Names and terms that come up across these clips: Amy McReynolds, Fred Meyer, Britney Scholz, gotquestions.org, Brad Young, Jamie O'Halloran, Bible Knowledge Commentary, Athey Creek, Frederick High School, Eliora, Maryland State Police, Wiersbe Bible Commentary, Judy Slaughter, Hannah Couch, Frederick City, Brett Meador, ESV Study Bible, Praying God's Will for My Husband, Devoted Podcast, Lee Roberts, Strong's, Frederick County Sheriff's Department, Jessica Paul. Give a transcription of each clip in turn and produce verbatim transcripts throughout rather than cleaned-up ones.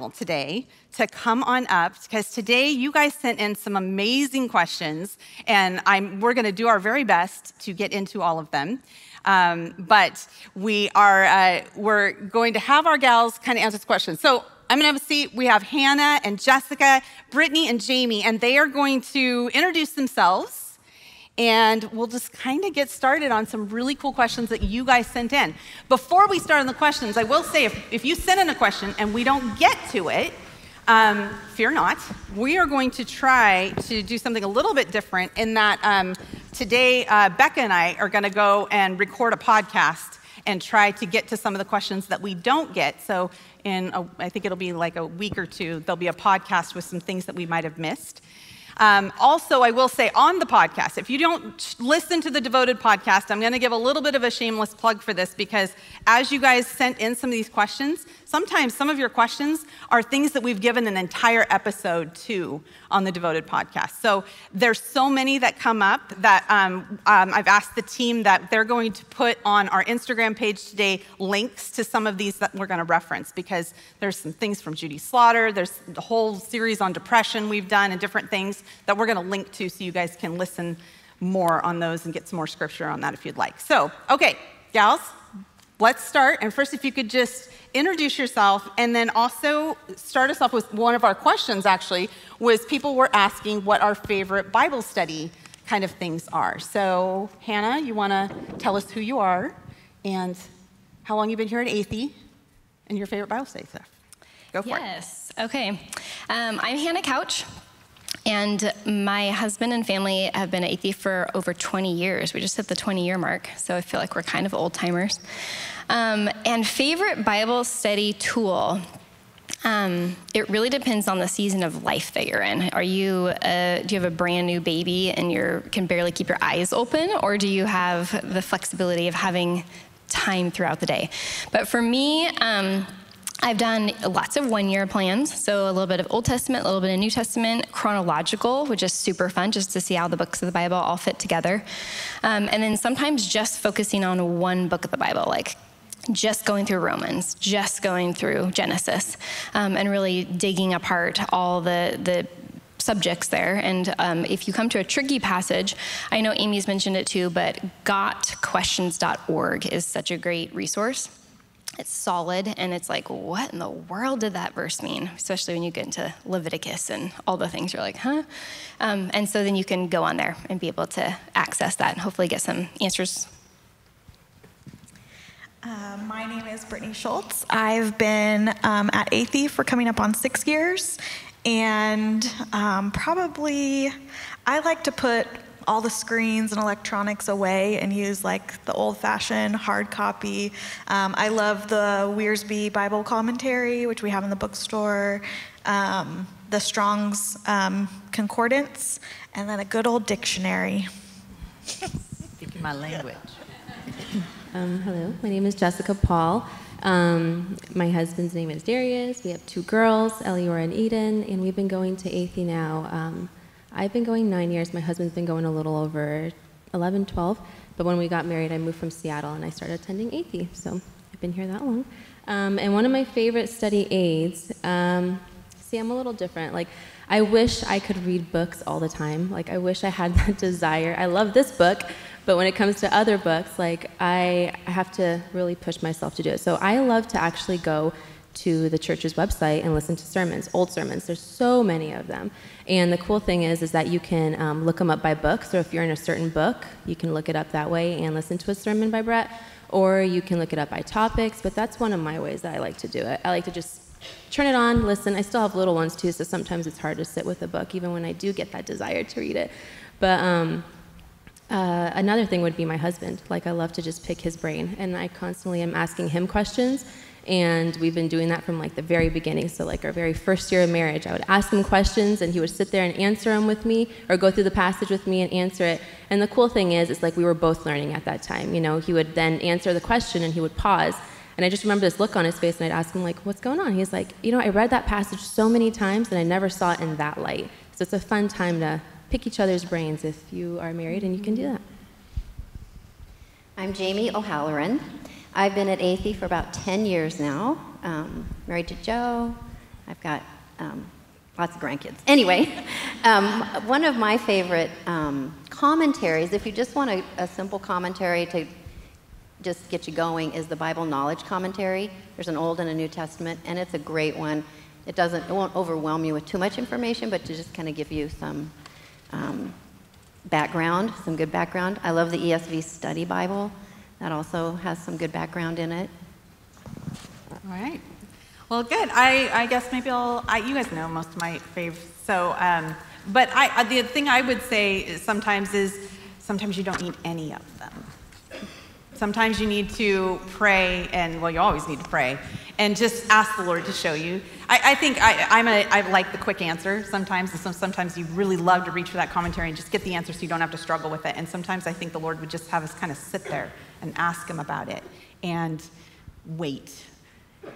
panel today to come on up, because today you guys sent in some amazing questions, and I'm, we're going to do our very best to get into all of them. Um, but we are uh, we're going to have our gals kind of answer this question. So I'm going to have a seat. We have Hannah and Jessica, Brittany and Jamie, and they are going to introduce themselves. And we'll just kind of get started on some really cool questions that you guys sent in. Before we start on the questions, I will say, if, if you send in a question and we don't get to it, um, fear not. We are going to try to do something a little bit different in that um, today uh, Becca and I are going to go and record a podcast and try to get to some of the questions that we don't get. So in, a, I think it'll be like a week or two, there'll be a podcast with some things that we might have missed. Um, also, I will say on the podcast, if you don't listen to the Devoted Podcast, I'm going to give a little bit of a shameless plug for this, because as you guys sent in some of these questions, sometimes some of your questions are things that we've given an entire episode to on the Devoted Podcast. So there's so many that come up that um, um, I've asked the team that they're going to put on our Instagram page today links to some of these that we're going to reference, because there's some things from Judy Slaughter, there's the whole series on depression we've done and different things that we're going to link to, so you guys can listen more on those and get some more scripture on that if you'd like. So, okay, gals, let's start. And first, if you could just introduce yourself, and then also start us off with one of our questions, actually, was people were asking what our favorite Bible study kind of things are. So, Hannah, you want to tell us who you are and how long you've been here at Athey and your favorite Bible study stuff. Go for it. Yes. Okay. Um, I'm Hannah Couch. And my husband and family have been at Athey for over twenty years. We just hit the twenty-year mark, so I feel like we're kind of old-timers. Um, and favorite Bible study tool, um, it really depends on the season of life that you're in. Are you, uh, do you have a brand new baby and you can barely keep your eyes open, or do you have the flexibility of having time throughout the day? But for me, um, I've done lots of one-year plans, so a little bit of Old Testament, a little bit of New Testament, chronological, which is super fun, just to see how the books of the Bible all fit together. Um, and then sometimes just focusing on one book of the Bible, like just going through Romans, just going through Genesis, um, and really digging apart all the, the subjects there. And um, if you come to a tricky passage, I know Amy's mentioned it too, but got questions dot org is such a great resource. It's solid, and it's like, what in the world did that verse mean? Especially when you get into Leviticus and all the things, you're like, huh? Um, and so then you can go on there and be able to access that and hopefully get some answers. Uh, my name is Britney Scholz. I've been um, at Athey for coming up on six years, and um, probably I like to put all the screens and electronics away and use like the old-fashioned hard copy. Um, I love the Wiersbe Bible Commentary, which we have in the bookstore, um, the Strong's um, Concordance, and then a good old dictionary. Speaking my language. um, hello, my name is Jessica Paul. Um, my husband's name is Darius. We have two girls, Eliora and Eden, and we've been going to Athey now. Um, I've been going nine years. My husband's been going a little over eleven, twelve. But when we got married, I moved from Seattle, and I started attending Athey. So I've been here that long. Um, and one of my favorite study aids, um, see, I'm a little different. Like, I wish I could read books all the time. Like, I wish I had that desire. I love this book, but when it comes to other books, like, I have to really push myself to do it. So I love to actually go to the church's website and listen to sermons, old sermons. There's so many of them. And the cool thing is, is that you can um, look them up by book. So if you're in a certain book, you can look it up that way and listen to a sermon by Brett, or you can look it up by topics. But that's one of my ways that I like to do it. I like to just turn it on, listen. I still have little ones too, so sometimes it's hard to sit with a book, even when I do get that desire to read it. But um, uh, another thing would be my husband. Like, I love to just pick his brain, and I constantly am asking him questions. And we've been doing that from like the very beginning. So like our very first year of marriage, I would ask him questions and he would sit there and answer them with me, or go through the passage with me and answer it. And the cool thing is, it's like we were both learning at that time. You know, he would then answer the question and he would pause. And I just remember this look on his face, and I'd ask him like, what's going on? He's like, you know, I read that passage so many times and I never saw it in that light. So it's a fun time to pick each other's brains if you are married and you can do that. I'm Jamie O'Halloran. I've been at Athey for about ten years now, um, married to Joe. I've got um, lots of grandkids. Anyway, um, one of my favorite um, commentaries, if you just want a, a simple commentary to just get you going, is the Bible Knowledge Commentary. There's an Old and a New Testament, and it's a great one. It doesn't, it won't overwhelm you with too much information, but to just kind of give you some um, background, some good background. I love the E S V Study Bible. That also has some good background in it. All right. Well, good. I, I guess maybe I'll, I, you guys know most of my faves. So, um, but I, the thing I would say is sometimes is sometimes you don't need any of them. Sometimes you need to pray, and well, you always need to pray, and just ask the Lord to show you. I, I think I, I'm a, I like the quick answer sometimes, and so sometimes you really love to reach for that commentary and just get the answer so you don't have to struggle with it. And sometimes I think the Lord would just have us kind of sit there and ask him about it and wait.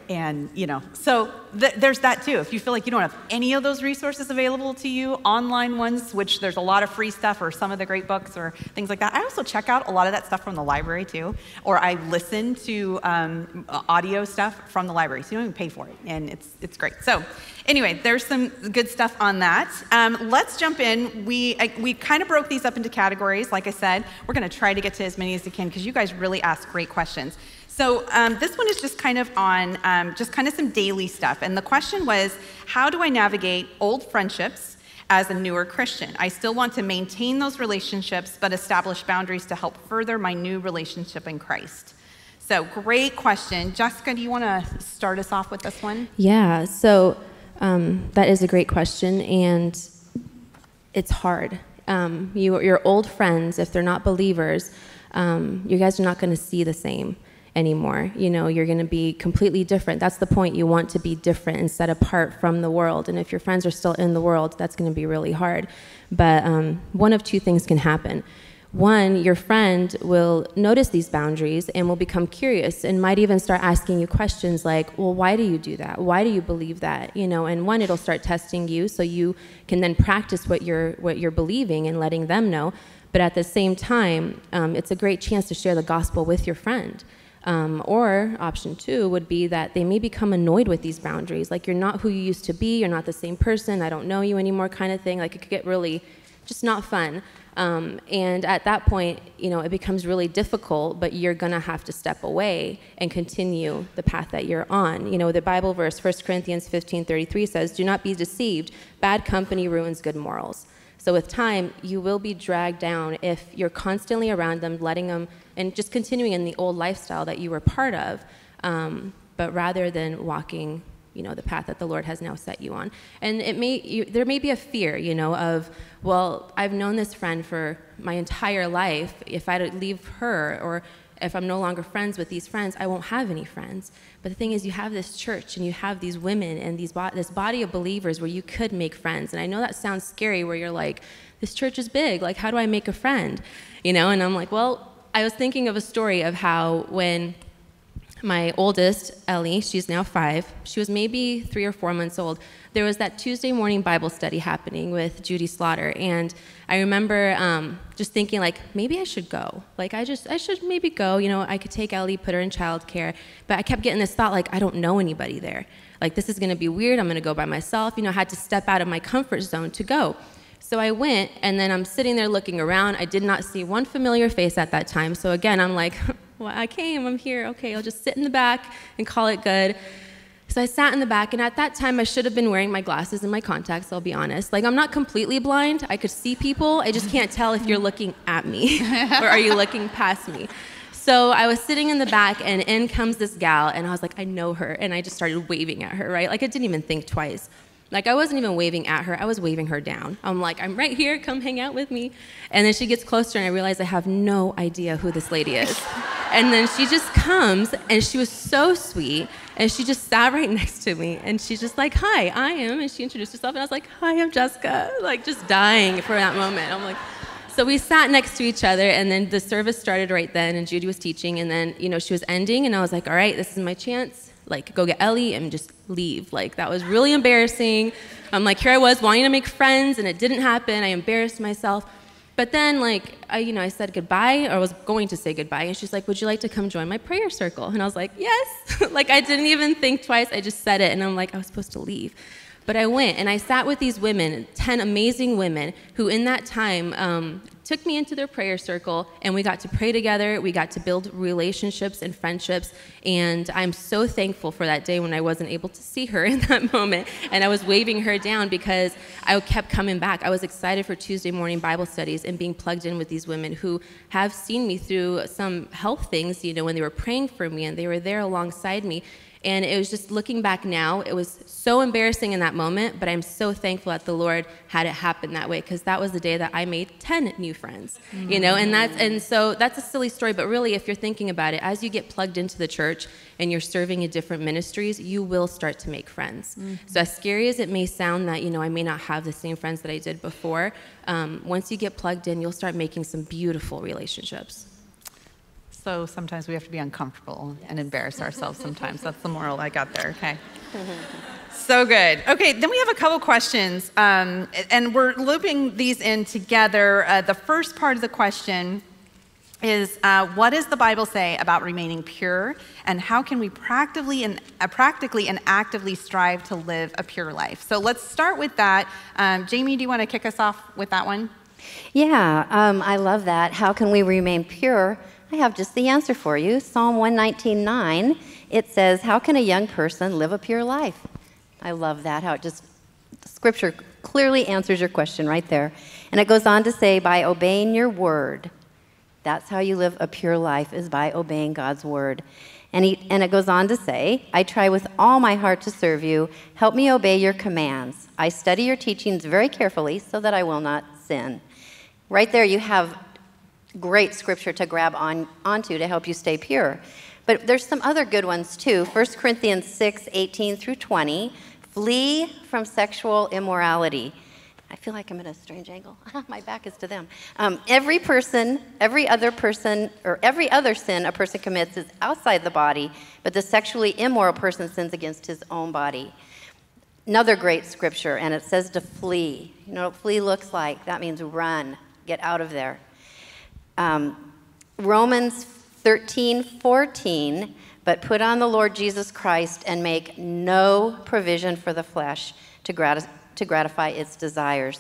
And, you know, so th- there's that too. If you feel like you don't have any of those resources available to you, online ones, which there's a lot of free stuff or some of the great books or things like that. I also check out a lot of that stuff from the library too, or I listen to um, audio stuff from the library, so you don't even pay for it, and it's it's great. So anyway, there's some good stuff on that. Um, let's jump in. We I, we kind of broke these up into categories. Like I said, we're going to try to get to as many as we can because you guys really ask great questions. So um, this one is just kind of on um, just kind of some daily stuff. And the question was, how do I navigate old friendships as a newer Christian? I still want to maintain those relationships, but establish boundaries to help further my new relationship in Christ. So great question. Jessica, do you want to start us off with this one? Yeah, so um, that is a great question, and it's hard. Um, you, your old friends, if they're not believers, um, you guys are not going to see the same anymore. You know, you're going to be completely different. That's the point. You want to be different and set apart from the world. And if your friends are still in the world, that's going to be really hard. But um, one of two things can happen. One, your friend will notice these boundaries and will become curious and might even start asking you questions like, well, why do you do that? Why do you believe that? You know, and one, it'll start testing you so you can then practice what you're, what you're believing and letting them know. But at the same time, um, it's a great chance to share the gospel with your friend. Um, or option two would be that they may become annoyed with these boundaries, like you're not who you used to be, you're not the same person, I don't know you anymore kind of thing. Like it could get really just not fun. Um, and at that point, you know, it becomes really difficult, but you're going to have to step away and continue the path that you're on. You know, the Bible verse, First Corinthians fifteen thirty-three says, do not be deceived, bad company ruins good morals. So with time, you will be dragged down if you're constantly around them, letting them, and just continuing in the old lifestyle that you were part of, um, but rather than walking, you know, the path that the Lord has now set you on. And it may, you, there may be a fear, you know, of, well, I've known this friend for my entire life. If I leave her, or if I'm no longer friends with these friends, I won't have any friends. But the thing is, you have this church and you have these women and these bo- this body of believers where you could make friends. And I know that sounds scary where you're like, this church is big. Like, how do I make a friend? You know, and I'm like, well, I was thinking of a story of how when my oldest, Ellie, she's now five, she was maybe three or four months old, there was that Tuesday morning Bible study happening with Judy Slaughter. And I remember um, just thinking, like, maybe I should go. Like, I just, I should maybe go. You know, I could take Ellie, put her in childcare. But I kept getting this thought, like, I don't know anybody there. Like, this is going to be weird. I'm going to go by myself. You know, I had to step out of my comfort zone to go. So I went, and then I'm sitting there looking around. I did not see one familiar face at that time. So again, I'm like, well, I came, I'm here. Okay, I'll just sit in the back and call it good. So I sat in the back, and at that time, I should have been wearing my glasses and my contacts, I'll be honest. Like, I'm not completely blind. I could see people. I just can't tell if you're looking at me or are you looking past me. So I was sitting in the back, and in comes this gal, and I was like, I know her. And I just started waving at her, right? Like, I didn't even think twice. Like, I wasn't even waving at her. I was waving her down. I'm like, I'm right here. Come hang out with me. And then she gets closer, and I realize I have no idea who this lady is. And then she just comes, and she was so sweet. And she just sat right next to me. And she's just like, hi, I am. And she introduced herself. And I was like, hi, I'm Jessica. Like, just dying for that moment. I'm like, so we sat next to each other. And then the service started right then. And Judy was teaching. And then, you know, she was ending. And I was like, all right, this is my chance. Like, go get Ellie and just leave. Like, that was really embarrassing. I'm like, here I was wanting to make friends, and it didn't happen. I embarrassed myself. But then, like, I, you know, I said goodbye, or I was going to say goodbye, and she's like, would you like to come join my prayer circle? And I was like, yes. Like, I didn't even think twice. I just said it, and I'm like, I was supposed to leave. But I went, and I sat with these women, ten amazing women, who in that time um, took me into their prayer circle, and we got to pray together. We got to build relationships and friendships, and I'm so thankful for that day when I wasn't able to see her in that moment, and I was waving her down because I kept coming back. I was excited for Tuesday morning Bible studies and being plugged in with these women who have seen me through some health things, you know, when they were praying for me, and they were there alongside me. And it was just, looking back now, it was so embarrassing in that moment, but I'm so thankful that the Lord had it happen that way, because that was the day that I made ten new friends, mm-hmm. you know, and that's, and so that's a silly story, but really, if you're thinking about it, as you get plugged into the church and you're serving in different ministries, you will start to make friends. Mm-hmm. So as scary as it may sound that, you know, I may not have the same friends that I did before, um, once you get plugged in, you'll start making some beautiful relationships. So sometimes we have to be uncomfortable yes. and embarrass ourselves sometimes. That's the moral I got there, okay? So good. Okay, then we have a couple questions, um, and we're looping these in together. Uh, the first part of the question is, uh, what does the Bible say about remaining pure, and how can we practically and, uh, practically and actively strive to live a pure life? So let's start with that. Um, Jamie, do you want to kick us off with that one? Yeah, um, I love that. How can we remain pure? I have just the answer for you. Psalm one nineteen nine, it says, how can a young person live a pure life? I love that, how it just, Scripture clearly answers your question right there. And it goes on to say, by obeying your word. That's how you live a pure life, is by obeying God's word. And, he, and it goes on to say, I try with all my heart to serve you. Help me obey your commands. I study your teachings very carefully so that I will not sin. Right there you have great scripture to grab on onto to help you stay pure. But there's some other good ones too. First Corinthians six, eighteen through twenty, flee from sexual immorality. I feel like I'm in a strange angle. My back is to them. Um, every person, every other person, or every other sin a person commits is outside the body, but the sexually immoral person sins against his own body. Another great scripture, and it says to flee. You know what flee looks like? That means run, get out of there. Um, Romans thirteen fourteen, but put on the Lord Jesus Christ and make no provision for the flesh to, gratis to gratify its desires.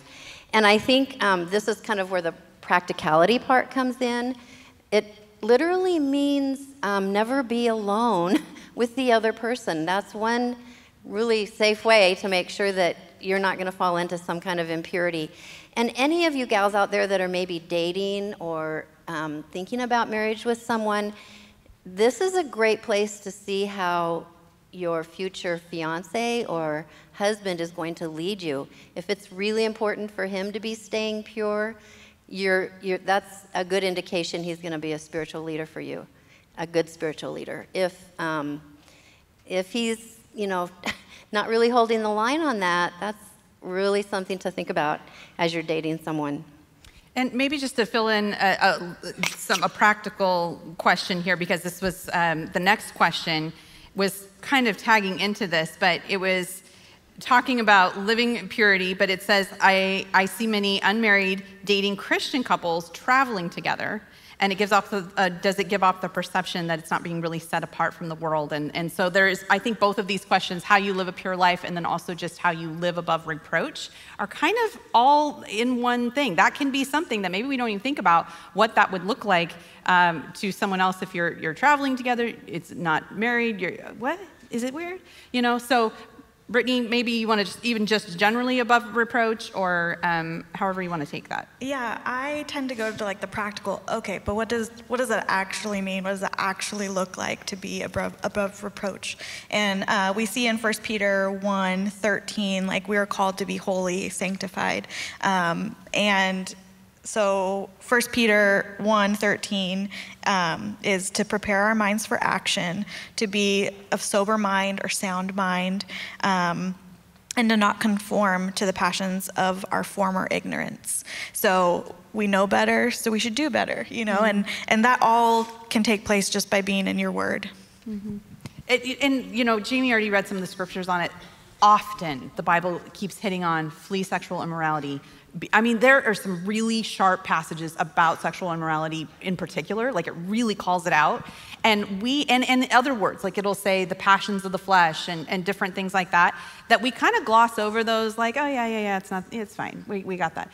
And I think um, this is kind of where the practicality part comes in. It literally means um, never be alone with the other person. That's one really safe way to make sure that you're not going to fall into some kind of impurity. And any of you gals out there that are maybe dating or um, thinking about marriage with someone, this is a great place to see how your future fiancé or husband is going to lead you. If it's really important for him to be staying pure, you're, you're, that's a good indication he's going to be a spiritual leader for you, a good spiritual leader. If, um, if he's, you know, not really holding the line on that, that's really something to think about as you're dating someone. And maybe just to fill in a, a, some, a practical question here, because this was um, the next question was kind of tagging into this, but it was talking about living in purity, but it says, I, I see many unmarried dating Christian couples traveling together. And it gives off the, uh, does it give off the perception that it's not being really set apart from the world? And, and so there's, I think both of these questions, how you live a pure life and then also just how you live above reproach, are kind of all in one thing. That can be something that maybe we don't even think about what that would look like um, to someone else if you're, you're traveling together, it's not married, you're, what? Is it weird? You know, so Brittany, maybe you want to just even just generally above reproach, or um, however you want to take that. Yeah, I tend to go to like the practical. Okay, but what does what does that actually mean? What does that actually look like to be above above reproach? And uh, we see in First Peter one thirteen, like we are called to be holy, sanctified, um, and. So First Peter one thirteen um, is to prepare our minds for action, to be of sober mind or sound mind, um, and to not conform to the passions of our former ignorance. So we know better, so we should do better, you know, mm-hmm. and, and that all can take place just by being in your word. Mm-hmm. It, and, you know, Jamie already read some of the scriptures on it. often the Bible keeps hitting on flee sexual immorality. I mean, there are some really sharp passages about sexual immorality in particular, like it really calls it out. And we, and, and other words, like it'll say the passions of the flesh and, and different things like that, that we kind of gloss over those like, oh yeah, yeah, yeah, it's not, it's fine, we, we got that.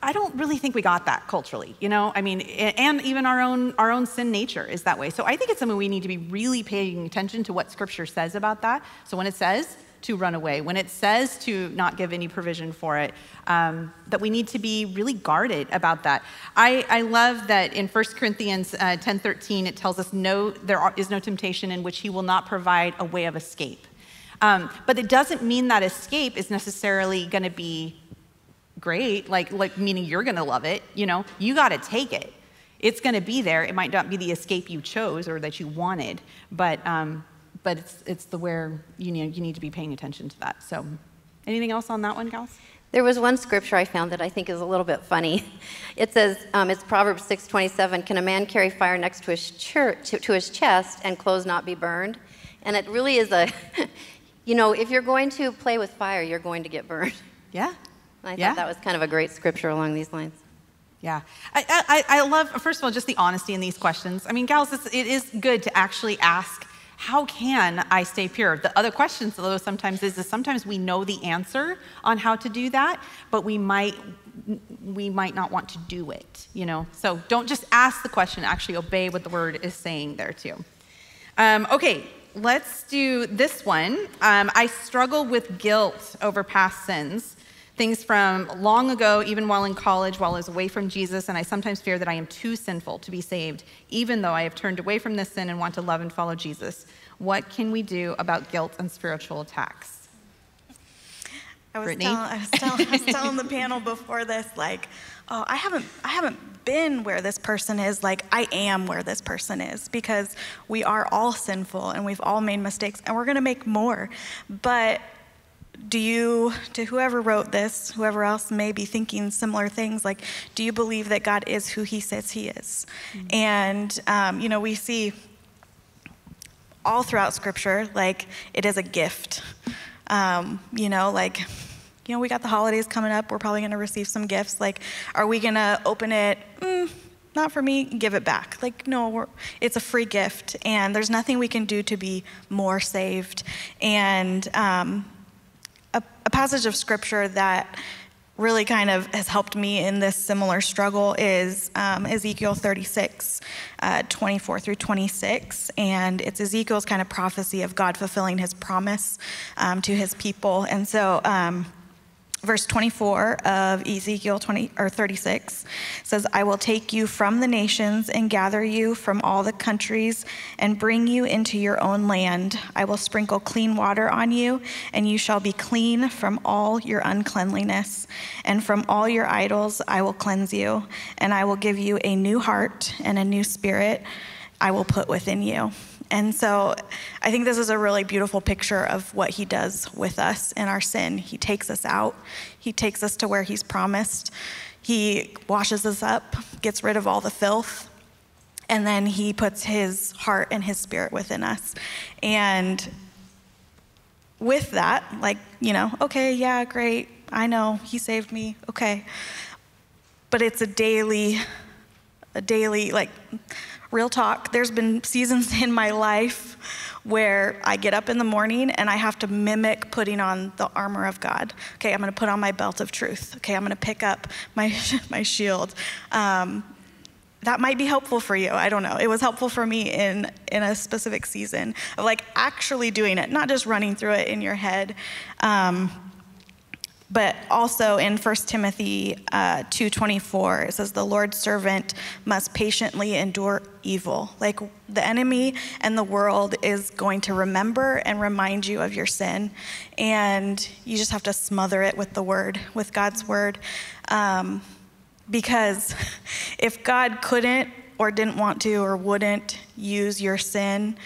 I don't really think we got that culturally, you know? I mean, and even our own, our own sin nature is that way. So I think it's something we need to be really paying attention to what Scripture says about that. So when it says to run away, when it says to not give any provision for it, um, that we need to be really guarded about that. I, I love that in First Corinthians uh, ten thirteen, it tells us no, there are, is no temptation in which he will not provide a way of escape. Um, but it doesn't mean that escape is necessarily gonna be great, like, like meaning you're gonna love it, you know? You gotta take it. It's gonna be there. It might not be the escape you chose or that you wanted, but, um, But it's, it's the where you need, you need to be paying attention to that. So anything else on that one, gals? There was one scripture I found that I think is a little bit funny. It says, um, it's Proverbs six twenty-seven, can a man carry fire next to his, church, to, to his chest and clothes not be burned? And it really is a, you know, if you're going to play with fire, you're going to get burned. Yeah. And I yeah. thought that was kind of a great scripture along these lines. Yeah, I, I, I love, first of all, just the honesty in these questions. I mean, gals, it's, it is good to actually ask, how can I stay pure? The other question, though, sometimes is, is sometimes we know the answer on how to do that, but we might we might not want to do it, you know? So don't just ask the question, actually obey what the word is saying there too. Um, okay, let's do this one. Um, I struggle with guilt over past sins, things from long ago, even while in college, while I was away from Jesus, and I sometimes fear that I am too sinful to be saved, even though I have turned away from this sin and want to love and follow Jesus. What can we do about guilt and spiritual attacks? I was, tell, I was, tell, I was telling the panel before this, like, oh, I haven't, I haven't been where this person is. Like, I am where this person is, because we are all sinful and we've all made mistakes and we're gonna make more. But do you, to whoever wrote this, whoever else may be thinking similar things, like, do you believe that God is who he says he is? Mm-hmm. And, um, you know, we see all throughout Scripture, like, it is a gift. Um, you know, like, you know, we got the holidays coming up. We're probably going to receive some gifts. Like, are we going to open it? Mm, not for me. Give it back. Like, no, we're, it's a free gift. And there's nothing we can do to be more saved. And, um, a passage of Scripture that really kind of has helped me in this similar struggle is um, Ezekiel thirty-six, uh, twenty-four through twenty-six. And it's Ezekiel's kind of prophecy of God fulfilling his promise um, to his people. And so um, verse twenty-four of Ezekiel twenty, or thirty-six says, I will take you from the nations and gather you from all the countries and bring you into your own land. I will sprinkle clean water on you, and you shall be clean from all your uncleanliness. And from all your idols I will cleanse you, and I will give you a new heart and a new spirit I will put within you. And so I think this is a really beautiful picture of what he does with us in our sin. He takes us out. He takes us to where he's promised. He washes us up, gets rid of all the filth, and then he puts his heart and his spirit within us. And with that, like, you know, okay, yeah, great. I know he saved me. Okay. But it's a daily, a daily, like, real talk, there's been seasons in my life where I get up in the morning and I have to mimic putting on the armor of God. Okay, I'm gonna put on my belt of truth. Okay, I'm gonna pick up my, my shield. Um, that might be helpful for you, I don't know. It was helpful for me in, in a specific season of like actually doing it, not just running through it in your head. Um, But also in First Timothy uh, two twenty-four, it says, the Lord's servant must patiently endure evil. Like, the enemy and the world is going to remember and remind you of your sin. And you just have to smother it with the word, with God's word. Um, because if God couldn't or didn't want to or wouldn't use your sin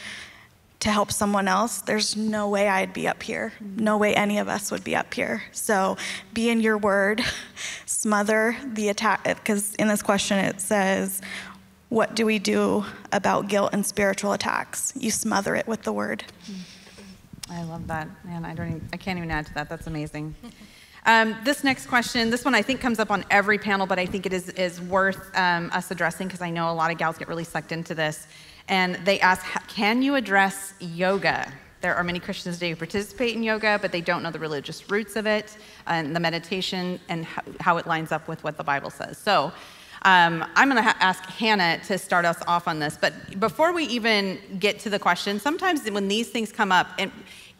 to help someone else, there's no way I'd be up here. No way any of us would be up here. So be in your word, smother the attack, because in this question it says, what do we do about guilt and spiritual attacks? You smother it with the word. I love that. Man, I don't even, I can't even add to that. That's amazing. Um, this next question, this one I think comes up on every panel, but I think it is, is worth um, us addressing because I know a lot of gals get really sucked into this. And they ask, can you address yoga? There are many Christians today who participate in yoga, but they don't know the religious roots of it and the meditation and how it lines up with what the Bible says. So um, I'm gonna ha- ask Hannah to start us off on this. But before we even get to the question, sometimes when these things come up, and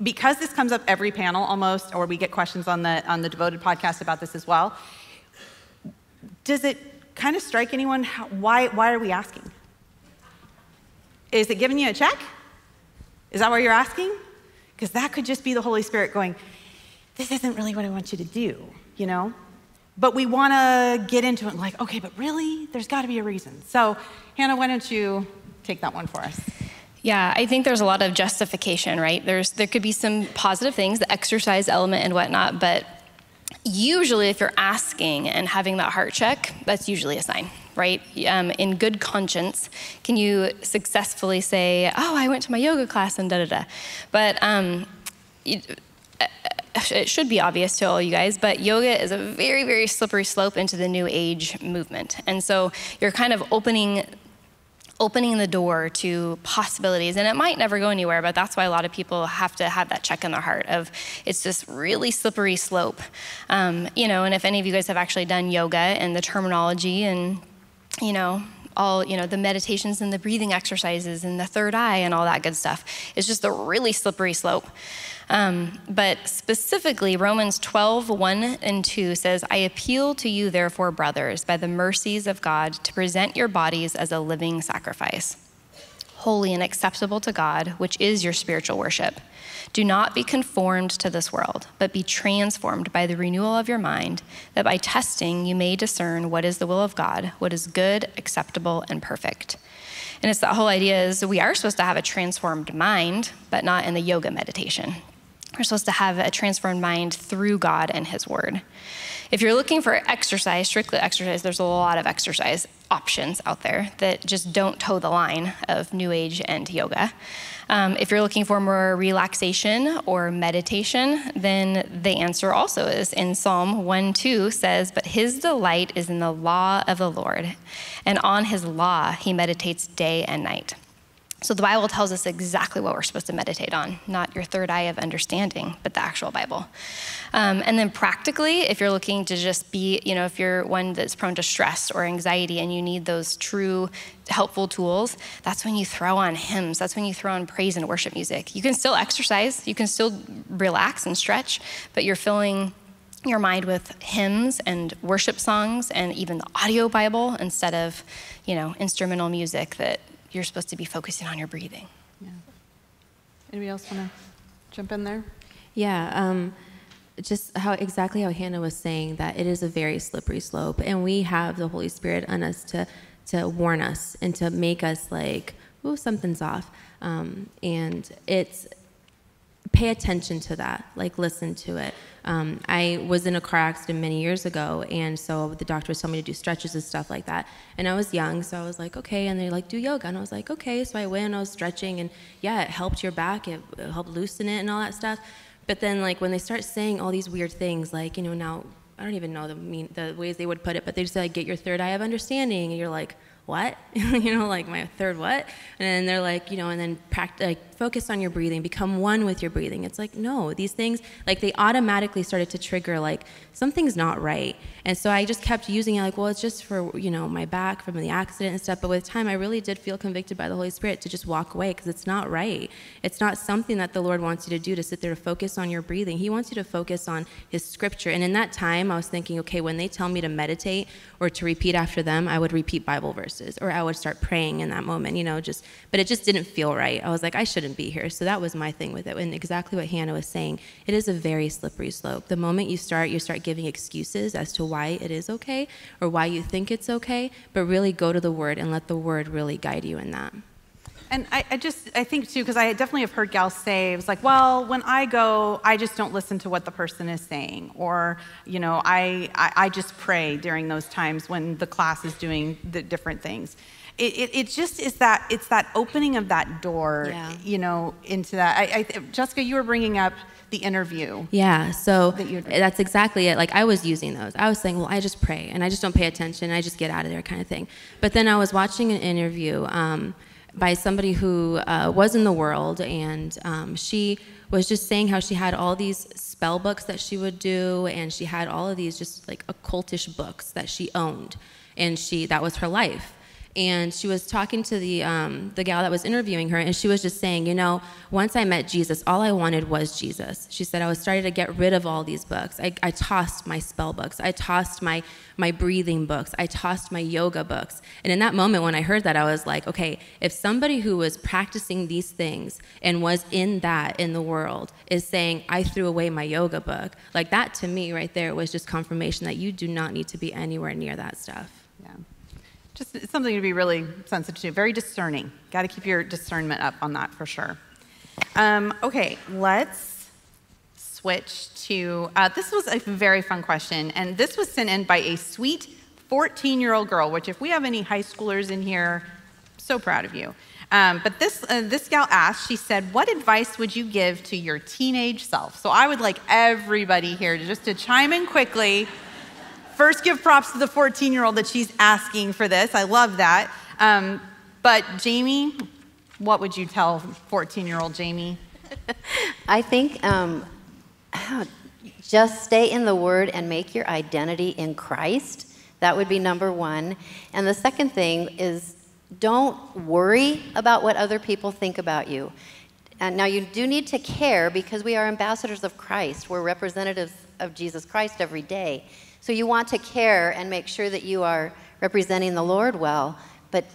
because this comes up every panel almost, or we get questions on the, on the Devoted podcast about this as well, does it kind of strike anyone? How, why, why are we asking? Is it giving you a check? Is that what you're asking? Because that could just be the Holy Spirit going, this isn't really what I want you to do, you know? But we want to get into it and like, okay, but really? There's got to be a reason. So Hannah, why don't you take that one for us? Yeah, I think there's a lot of justification, right? There's There could be some positive things, the exercise element and whatnot, but usually if you're asking and having that heart check, that's usually a sign. Right? Um, in good conscience, can you successfully say, oh, I went to my yoga class and da-da-da. But um, it, it should be obvious to all you guys, but yoga is a very, very slippery slope into the New Age movement. And so you're kind of opening opening the door to possibilities. And it might never go anywhere, but that's why a lot of people have to have that check in their heart of, it's this really slippery slope. Um, you know, and if any of you guys have actually done yoga and the terminology and you know, all, you know, the meditations and the breathing exercises and the third eye and all that good stuff. It's just a really slippery slope. Um, but specifically, Romans twelve, one and two says, I appeal to you, therefore, brothers, by the mercies of God, to present your bodies as a living sacrifice, holy and acceptable to God, which is your spiritual worship. Do not be conformed to this world, but be transformed by the renewal of your mind, that by testing you may discern what is the will of God, what is good, acceptable, and perfect. And it's the whole idea is we are supposed to have a transformed mind, but not in the yoga meditation. We're supposed to have a transformed mind through God and His Word. If you're looking for exercise, strictly exercise, there's a lot of exercise options out there that just don't toe the line of New Age and yoga. Um, if you're looking for more relaxation or meditation, then the answer also is in Psalm one two says, but his delight is in the law of the Lord, and on his law he meditates day and night. So the Bible tells us exactly what we're supposed to meditate on, not your third eye of understanding, but the actual Bible. Um, and then practically, if you're looking to just be, you know, if you're one that's prone to stress or anxiety and you need those true helpful tools, that's when you throw on hymns. That's when you throw on praise and worship music. You can still exercise. You can still relax and stretch, but you're filling your mind with hymns and worship songs and even the audio Bible instead of, you know, instrumental music that you're supposed to be focusing on your breathing. Yeah. Anybody else want to jump in there? Yeah, um, just how exactly how Hannah was saying that it is a very slippery slope, and we have the Holy Spirit on us to to warn us and to make us like, ooh, something's off. Um, and it's pay attention to that, like listen to it. Um, I was in a car accident many years ago, and so the doctor was telling me to do stretches and stuff like that. And I was young, so I was like, okay, and they're like, do yoga. And I was like, okay, so I went and I was stretching, and yeah, it helped your back, it, it helped loosen it and all that stuff. But then like when they start saying all these weird things, like, you know, now, I don't even know the, mean, the ways they would put it, but they just say, like, get your third eye of understanding, and you're like, what? You know, like my third what? And then they're like, you know, and then practice, like focus on your breathing, become one with your breathing. It's like, no, these things, like they automatically started to trigger like something's not right. And so I just kept using it like, well, it's just for, you know, my back from the accident and stuff. But with time, I really did feel convicted by the Holy Spirit to just walk away because it's not right. It's not something that the Lord wants you to do, to sit there to focus on your breathing. He wants you to focus on His scripture. And in that time, I was thinking, okay, when they tell me to meditate or to repeat after them, I would repeat Bible verses. Or I would start praying in that moment, you know, just, but it just didn't feel right. I was like, I shouldn't be here. So that was my thing with it. And exactly what Hannah was saying, it is a very slippery slope. The moment you start, you start giving excuses as to why it is okay or why you think it's okay, but really go to the Word and let the Word really guide you in that. And I, I just, I think too, because I definitely have heard gals say, it was like, well, when I go, I just don't listen to what the person is saying. Or, you know, I, I, I just pray during those times when the class is doing the different things. it, it, it just is that, it's that opening of that door, yeah. you know, into that. I, I, Jessica, you were bringing up the interview. Yeah, so that that's exactly it. Like, I was using those. I was saying, well, I just pray, and I just don't pay attention, and I just get out of there kind of thing. But then I was watching an interview um, by somebody who uh, was in the world, and um, she was just saying how she had all these spell books that she would do, and she had all of these just like occultish books that she owned, and she that was her life. And she was talking to the, um, the gal that was interviewing her, and she was just saying, you know, once I met Jesus, all I wanted was Jesus. She said, I was starting to get rid of all these books. I, I tossed my spell books. I tossed my, my breathing books. I tossed my yoga books. And in that moment when I heard that, I was like, okay, if somebody who was practicing these things and was in that in the world is saying, I threw away my yoga book, like that to me right there was just confirmation that you do not need to be anywhere near that stuff. Yeah. Just something to be really sensitive to, very discerning. Got to keep your discernment up on that for sure. Um, okay, let's switch to, uh, this was a very fun question, and this was sent in by a sweet fourteen-year-old girl, which if we have any high schoolers in here, so proud of you. Um, but this, uh, this gal asked, she said, what advice would you give to your teenage self? So I would like everybody here to just to chime in quickly. First, give props to the fourteen-year-old that she's asking for this. I love that. Um, but Jamie, what would you tell fourteen-year-old Jamie? I think um, just stay in the Word and make your identity in Christ. That would be number one. And the second thing is don't worry about what other people think about you. And now, you do need to care because we are ambassadors of Christ. We're representatives of Jesus Christ every day. So you want to care and make sure that you are representing the Lord well, but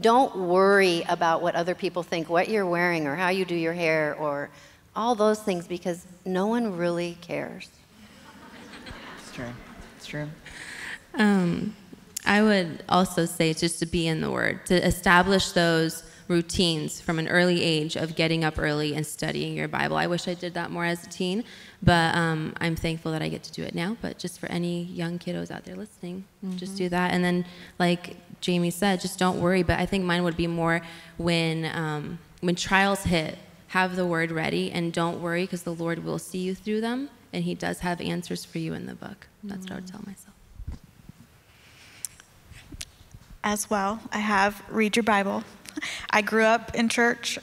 don't worry about what other people think, what you're wearing or how you do your hair or all those things, because no one really cares. It's true. It's true. Um, I would also say just to be in the Word, to establish those routines from an early age of getting up early and studying your Bible. I wish I did that more as a teen, but um, I'm thankful that I get to do it now. But just for any young kiddos out there listening, mm-hmm. just do that. And then, like Jamie said, just don't worry. But I think mine would be more when um, when trials hit, have the Word ready and don't worry, because the Lord will see you through them, and He does have answers for you in the book. That's mm-hmm. what I would tell myself. As well, I have read your Bible. I grew up in church,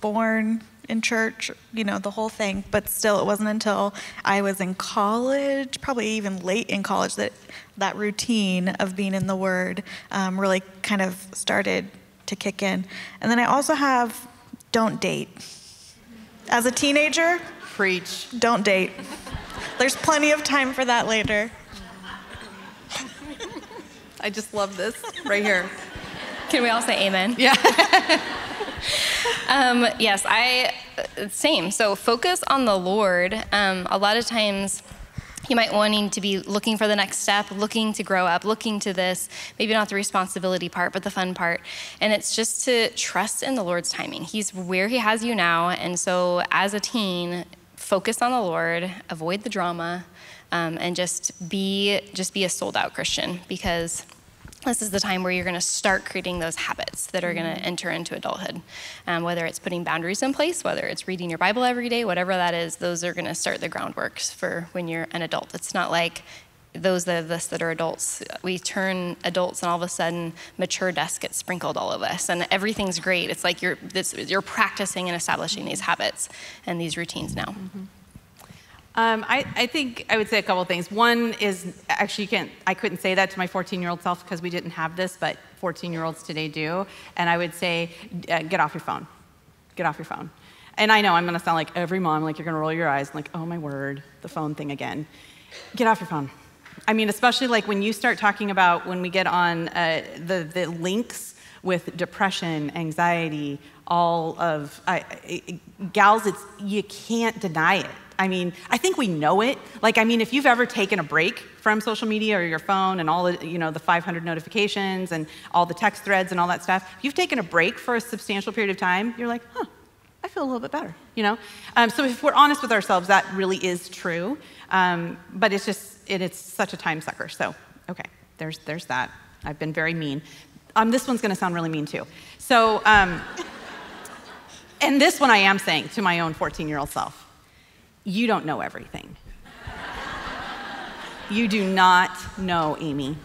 born in church, you know, the whole thing, but still it wasn't until I was in college, probably even late in college, that that routine of being in the Word um, really kind of started to kick in. And then I also have don't date. As a teenager, preach. Don't date. There's plenty of time for that later. I just love this right here. Can we all say amen? Yeah. um, yes, I, same. So focus on the Lord. Um, a lot of times you might wanting to be looking for the next step, looking to grow up, looking to this, maybe not the responsibility part, but the fun part. And it's just to trust in the Lord's timing. He's where He has you now. And so as a teen, focus on the Lord, avoid the drama, um, and just be, just be a sold out Christian, because this is the time where you're going to start creating those habits that are going to enter into adulthood. Um, whether it's putting boundaries in place, whether it's reading your Bible every day, whatever that is, those are going to start the groundwork for when you're an adult. It's not like those of us that are adults, we turn adults and all of a sudden mature desk gets sprinkled all of us and everything's great. It's like you're, this, you're practicing and establishing these habits and these routines now. Mm-hmm. Um, I, I think I would say a couple of things. One is, actually you can't, I couldn't say that to my fourteen-year-old self because we didn't have this, but fourteen-year-olds today do. And I would say, uh, get off your phone. Get off your phone. And I know I'm going to sound like every mom, like you're going to roll your eyes, and like, oh my word, the phone thing again. Get off your phone. I mean, especially like when you start talking about when we get on uh, the, the links with depression, anxiety, all of, uh, gals, it's, you can't deny it. I mean, I think we know it. Like, I mean, if you've ever taken a break from social media or your phone and all the, you know, the five hundred notifications and all the text threads and all that stuff, if you've taken a break for a substantial period of time, you're like, huh, I feel a little bit better, you know? Um, so if we're honest with ourselves, that really is true. Um, but it's just, it, it's such a time sucker. So, okay, there's, there's that. I've been very mean. Um, this one's going to sound really mean too. So, um, and this one I am saying to my own fourteen-year-old self, you don't know everything. You do not know, Amy.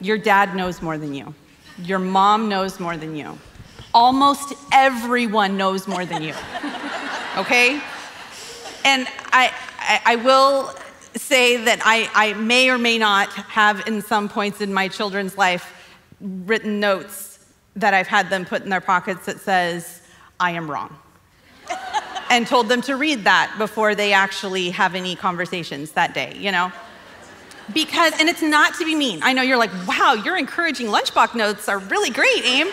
Your dad knows more than you. Your mom knows more than you. Almost everyone knows more than you, okay? And I, I, I will say that I, I may or may not have in some points in my children's life written notes that I've had them put in their pockets that says, I am wrong. And told them to read that before they actually have any conversations that day, you know? Because, and it's not to be mean. I know you're like, wow, your encouraging lunchbox notes are really great, Aim.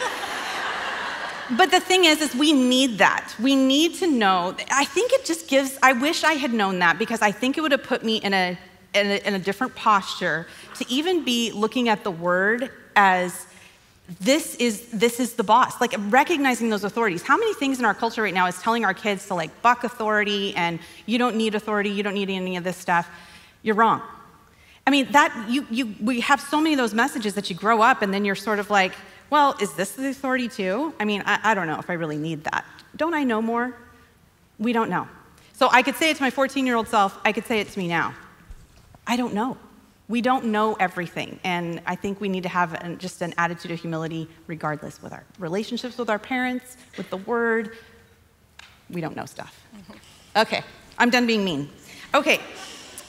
But the thing is, is we need that. We need to know. I think it just gives, I wish I had known that, because I think it would have put me in a, in a, in a different posture to even be looking at the word as this is, this is the boss. Like recognizing those authorities. How many things in our culture right now is telling our kids to like buck authority and you don't need authority, you don't need any of this stuff. You're wrong. I mean, that you, you, we have so many of those messages that you grow up and then you're sort of like, well, is this the authority too? I mean, I, I don't know if I really need that. Don't I know more? We don't know. So I could say it to my fourteen-year-old self. I could say it to me now. I don't know. We don't know everything. And I think we need to have an, just an attitude of humility regardless with our relationships with our parents, with the word. We don't know stuff. Okay, I'm done being mean. Okay,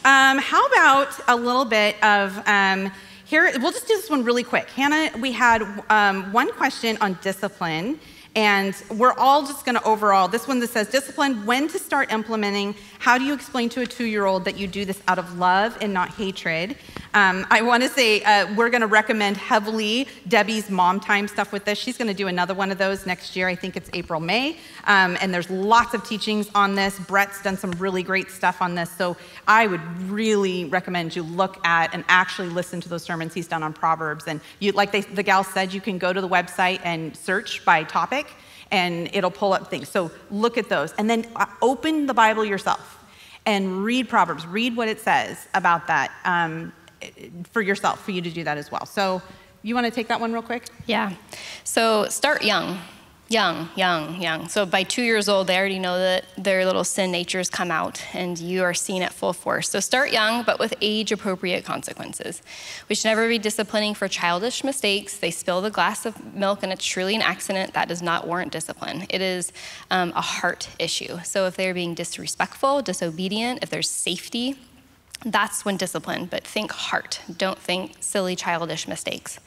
um, how about a little bit of... Um, Here, we'll just do this one really quick. Hannah, we had um, one question on discipline, and we're all just gonna overall, this one that says, discipline, when to start implementing, how do you explain to a two-year-old that you do this out of love and not hatred? Um, I wanna say uh, we're gonna recommend heavily Debbie's mom time stuff with this. She's gonna do another one of those next year. I think it's April, May. Um, and there's lots of teachings on this. Brett's done some really great stuff on this. So I would really recommend you look at and actually listen to those sermons he's done on Proverbs. And you, like they, the gal said, you can go to the website and search by topic and it'll pull up things. So look at those. And then open the Bible yourself and read Proverbs. Read what it says about that um, for yourself, for you to do that as well. So you want to take that one real quick? Yeah. So start young. Young, young, young. So by two years old, they already know that their little sin natures come out and you are seen at full force. So start young, but with age-appropriate consequences. We should never be disciplining for childish mistakes. They spill the glass of milk and it's truly an accident. That does not warrant discipline. It is um, a heart issue. So if they're being disrespectful, disobedient, if there's safety, that's when discipline. But think heart. Don't think silly, childish mistakes.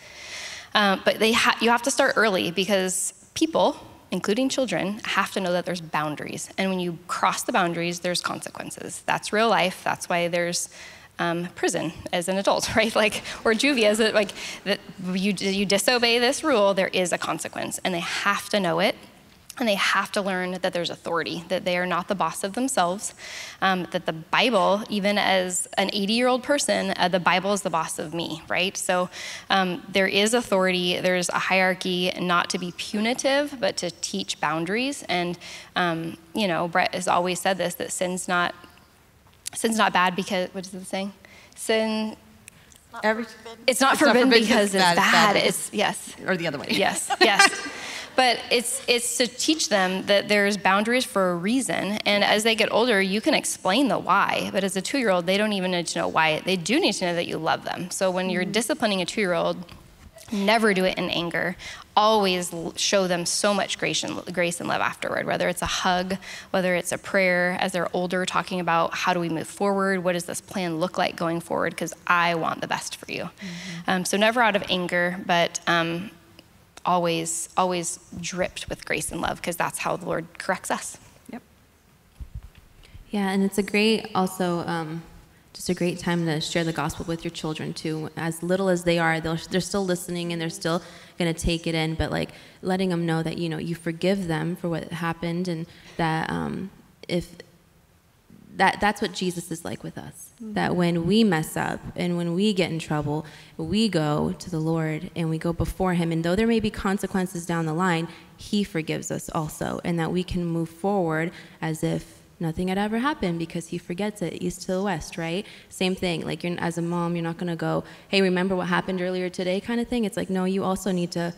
Um, but they ha you have to start early because people, including children, have to know that there's boundaries. And when you cross the boundaries, there's consequences. That's real life. That's why there's um, prison as an adult, right? Like, or juvie as a, like, that you, you disobey this rule, there is a consequence. And they have to know it. And they have to learn that there's authority, that they are not the boss of themselves, um, that the Bible, even as an eighty-year-old person, uh, the Bible is the boss of me, right? So um, there is authority, there's a hierarchy, not to be punitive, but to teach boundaries. And, um, you know, Brett has always said this, that sin's not, sin's not bad because, what is it saying? Sin... Not Every, it's not it's forbidden, forbidden because it's bad. It's, bad. It's, bad. It's yes. Or the other way. Yes, yes. But it's, it's to teach them that there's boundaries for a reason. And as they get older, you can explain the why. But as a two-year-old, they don't even need to know why. They do need to know that you love them. So when you're disciplining a two-year-old, never do it in anger. Always show them so much grace and, grace and love afterward, whether it's a hug, whether it's a prayer, as they're older, talking about how do we move forward? What does this plan look like going forward? Because I want the best for you. Mm-hmm. um, so never out of anger, but um, always, always dripped with grace and love, because that's how the Lord corrects us. Yep. Yeah, and it's a great, also, um, just a great time to share the gospel with your children too. As little as they are, they'll, they're still listening and they're still gonna take it in, but like letting them know that, you know, you forgive them for what happened, and that um, if that that's what Jesus is like with us. Mm-hmm. That when we mess up and when we get in trouble, we go to the Lord and we go before him. And though there may be consequences down the line, he forgives us also, and that we can move forward as if nothing had ever happened because he forgets it, east to the west, right? Same thing, like you're, as a mom, you're not gonna go, hey, remember what happened earlier today kind of thing. It's like, no, you also need to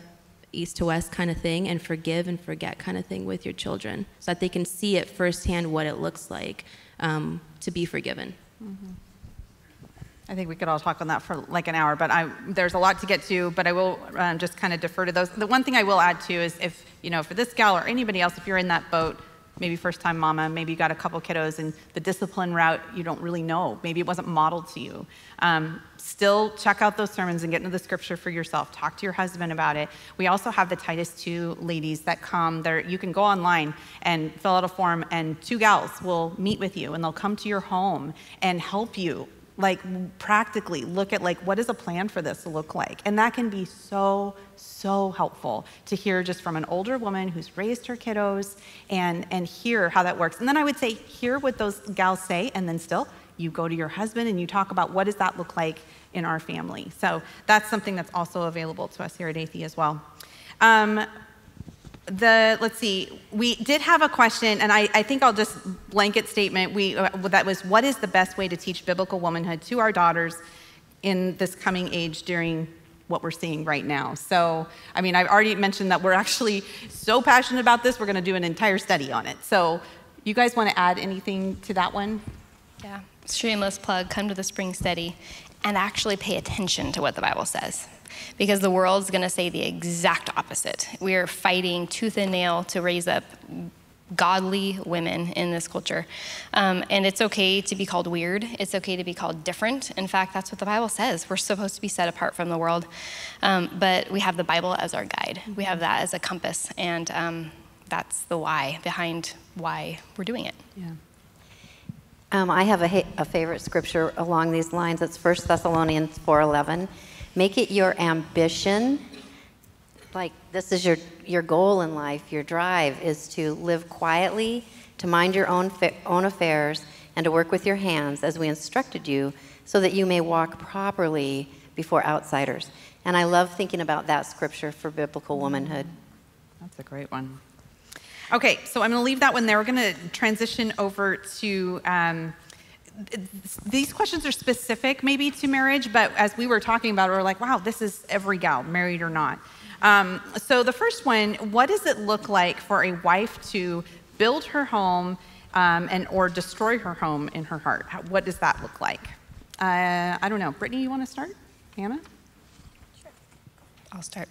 east to west kind of thing and forgive and forget kind of thing with your children so that they can see it firsthand what it looks like um, to be forgiven. Mm-hmm. I think we could all talk on that for like an hour, but I, there's a lot to get to, but I will um, just kind of defer to those. The one thing I will add to is if, you know, for this gal or anybody else, if you're in that boat, maybe first time mama, maybe you got a couple kiddos and the discipline route, you don't really know. Maybe it wasn't modeled to you. Um, still check out those sermons and get into the scripture for yourself. Talk to your husband about it. We also have the Titus two ladies that come there. You can go online and fill out a form and two gals will meet with you and they'll come to your home and help you. Like practically look at like, what does a plan for this look like? And that can be so, so helpful to hear just from an older woman who's raised her kiddos and, and hear how that works. And then I would say, hear what those gals say, and then still you go to your husband and you talk about what does that look like in our family. So that's something that's also available to us here at Athey as well. Um, The, let's see, we did have a question, and I, I think I'll just blanket statement, we, uh, that was, what is the best way to teach biblical womanhood to our daughters in this coming age during what we're seeing right now? So, I mean, I've already mentioned that we're actually so passionate about this, we're gonna do an entire study on it. So, you guys wanna add anything to that one? Yeah, shameless plug, come to the spring study and actually pay attention to what the Bible says, because the world's gonna say the exact opposite. We are fighting tooth and nail to raise up godly women in this culture. Um, and it's okay to be called weird. It's okay to be called different. In fact, that's what the Bible says. We're supposed to be set apart from the world. Um, but we have the Bible as our guide. We have that as a compass. And um, that's the why behind why we're doing it. Yeah. Um, I have a, a favorite scripture along these lines. It's First Thessalonians four eleven. Make it your ambition, like this is your, your goal in life, your drive is to live quietly, to mind your own, own affairs, and to work with your hands as we instructed you, so that you may walk properly before outsiders. And I love thinking about that scripture for biblical womanhood. That's a great one. Okay, so I'm gonna leave that one there. We're gonna transition over to, um, these questions are specific maybe to marriage, but as we were talking about, we were like, wow, this is every gal, married or not. Um, so the first one, what does it look like for a wife to build her home um, and or destroy her home in her heart? How, what does that look like? Uh, I don't know. Brittany, you want to start? Hannah? Sure. I'll start.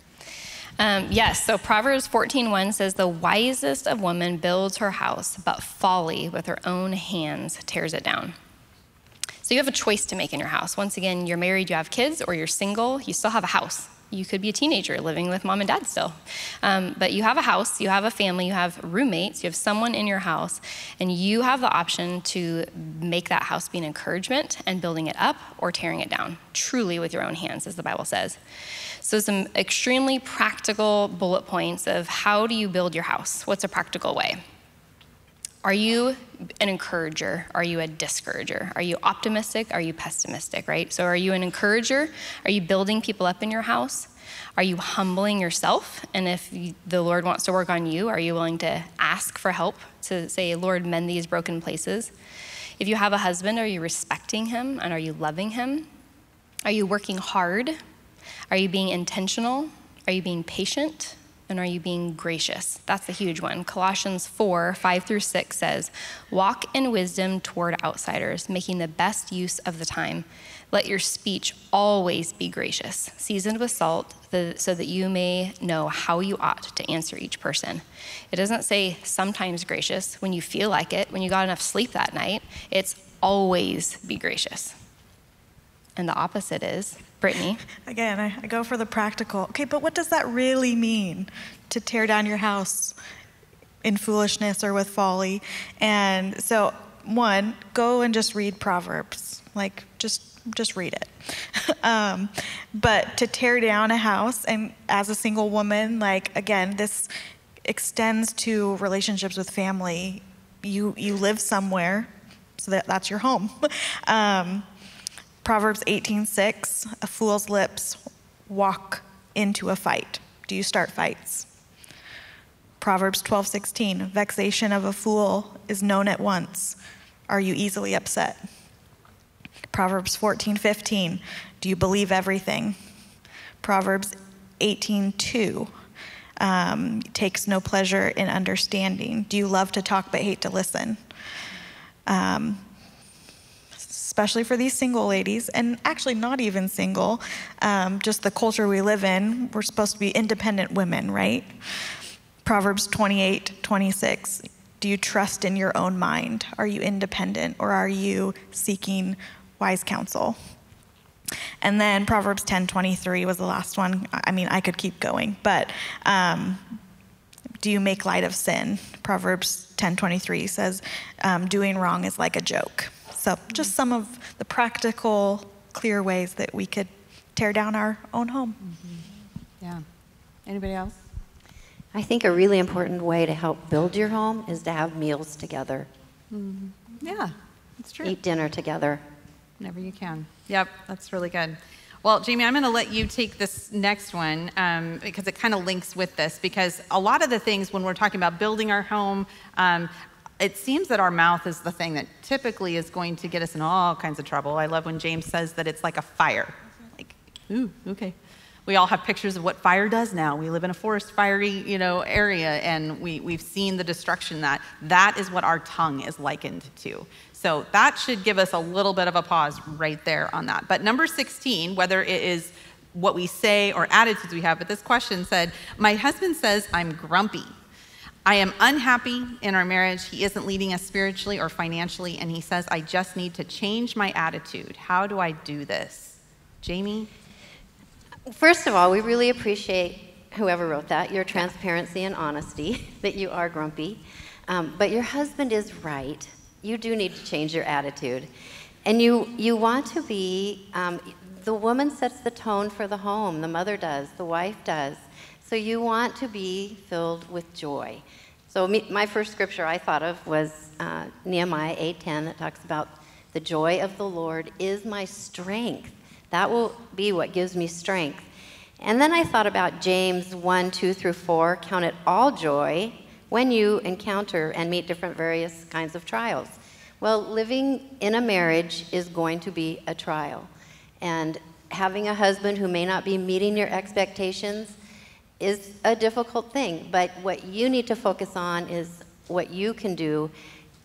Um, yes, so Proverbs fourteen one says, the wisest of women builds her house, but folly with her own hands tears it down. So you have a choice to make in your house. Once again, you're married, you have kids, or you're single, you still have a house. You could be a teenager living with mom and dad still. Um, but you have a house, you have a family, you have roommates, you have someone in your house, and you have the option to make that house be an encouragement and building it up or tearing it down, truly with your own hands, as the Bible says. So some extremely practical bullet points of how do you build your house? What's a practical way? Are you an encourager? Are you a discourager? Are you optimistic? Are you pessimistic, right? So are you an encourager? Are you building people up in your house? Are you humbling yourself? And if you, the Lord wants to work on you, are you willing to ask for help to say, Lord, mend these broken places? If you have a husband, are you respecting him and are you loving him? Are you working hard? Are you being intentional? Are you being patient? And are you being gracious? That's a huge one. Colossians four, five through six says, walk in wisdom toward outsiders, making the best use of the time. Let your speech always be gracious, seasoned with salt, so that you may know how you ought to answer each person. It doesn't say sometimes gracious, when you feel like it, when you got enough sleep that night. It's always be gracious. And the opposite is, Brittany. Again, I, I go for the practical. Okay, but what does that really mean to tear down your house in foolishness or with folly? And so, one, go and just read Proverbs. Like, just just read it. um, but to tear down a house, and as a single woman, like, again, this extends to relationships with family. You, you live somewhere, so that, that's your home. um, Proverbs eighteen six, a fool's lips walk into a fight. Do you start fights? Proverbs twelve sixteen, vexation of a fool is known at once. Are you easily upset? Proverbs fourteen fifteen, do you believe everything? Proverbs eighteen two, um, takes no pleasure in understanding. Do you love to talk but hate to listen? Um, especially for these single ladies, and actually not even single, um, just the culture we live in, we're supposed to be independent women, right? Proverbs twenty-eight twenty-six, do you trust in your own mind? Are you independent, or are you seeking wise counsel? And then Proverbs ten twenty-three was the last one. I mean, I could keep going, but um, do you make light of sin? Proverbs ten twenty-three says, um, doing wrong is like a joke. So just some of the practical, clear ways that we could tear down our own home. Mm-hmm. Yeah. Anybody else? I think a really important way to help build your home is to have meals together. Mm-hmm. Yeah, that's true. Eat dinner together. Whenever you can. Yep, that's really good. Well, Jamie, I'm going to let you take this next one um, because it kind of links with this, because a lot of the things when we're talking about building our home, um, it seems that our mouth is the thing that typically is going to get us in all kinds of trouble. I love when James says that it's like a fire. Like, ooh, okay. We all have pictures of what fire does now. We live in a forest fiery, you know, area, and we, we've seen the destruction that that is what our tongue is likened to. So that should give us a little bit of a pause right there on that. But number sixteen, whether it is what we say or attitudes we have, but this question said, my husband says I'm grumpy. I am unhappy in our marriage. He isn't leading us spiritually or financially, and he says, I just need to change my attitude. How do I do this? Jamie? First of all, we really appreciate whoever wrote that, your transparency and honesty, that you are grumpy. Um, but your husband is right. You do need to change your attitude. And you, you want to be, um, the woman sets the tone for the home. The mother does, the wife does. So you want to be filled with joy. So me, my first scripture I thought of was uh, Nehemiah eight ten that talks about the joy of the Lord is my strength. That will be what gives me strength. And then I thought about James one, two through four, count it all joy when you encounter and meet different various kinds of trials. Well, living in a marriage is going to be a trial. And having a husband who may not be meeting your expectations is a difficult thing, but what you need to focus on is what you can do,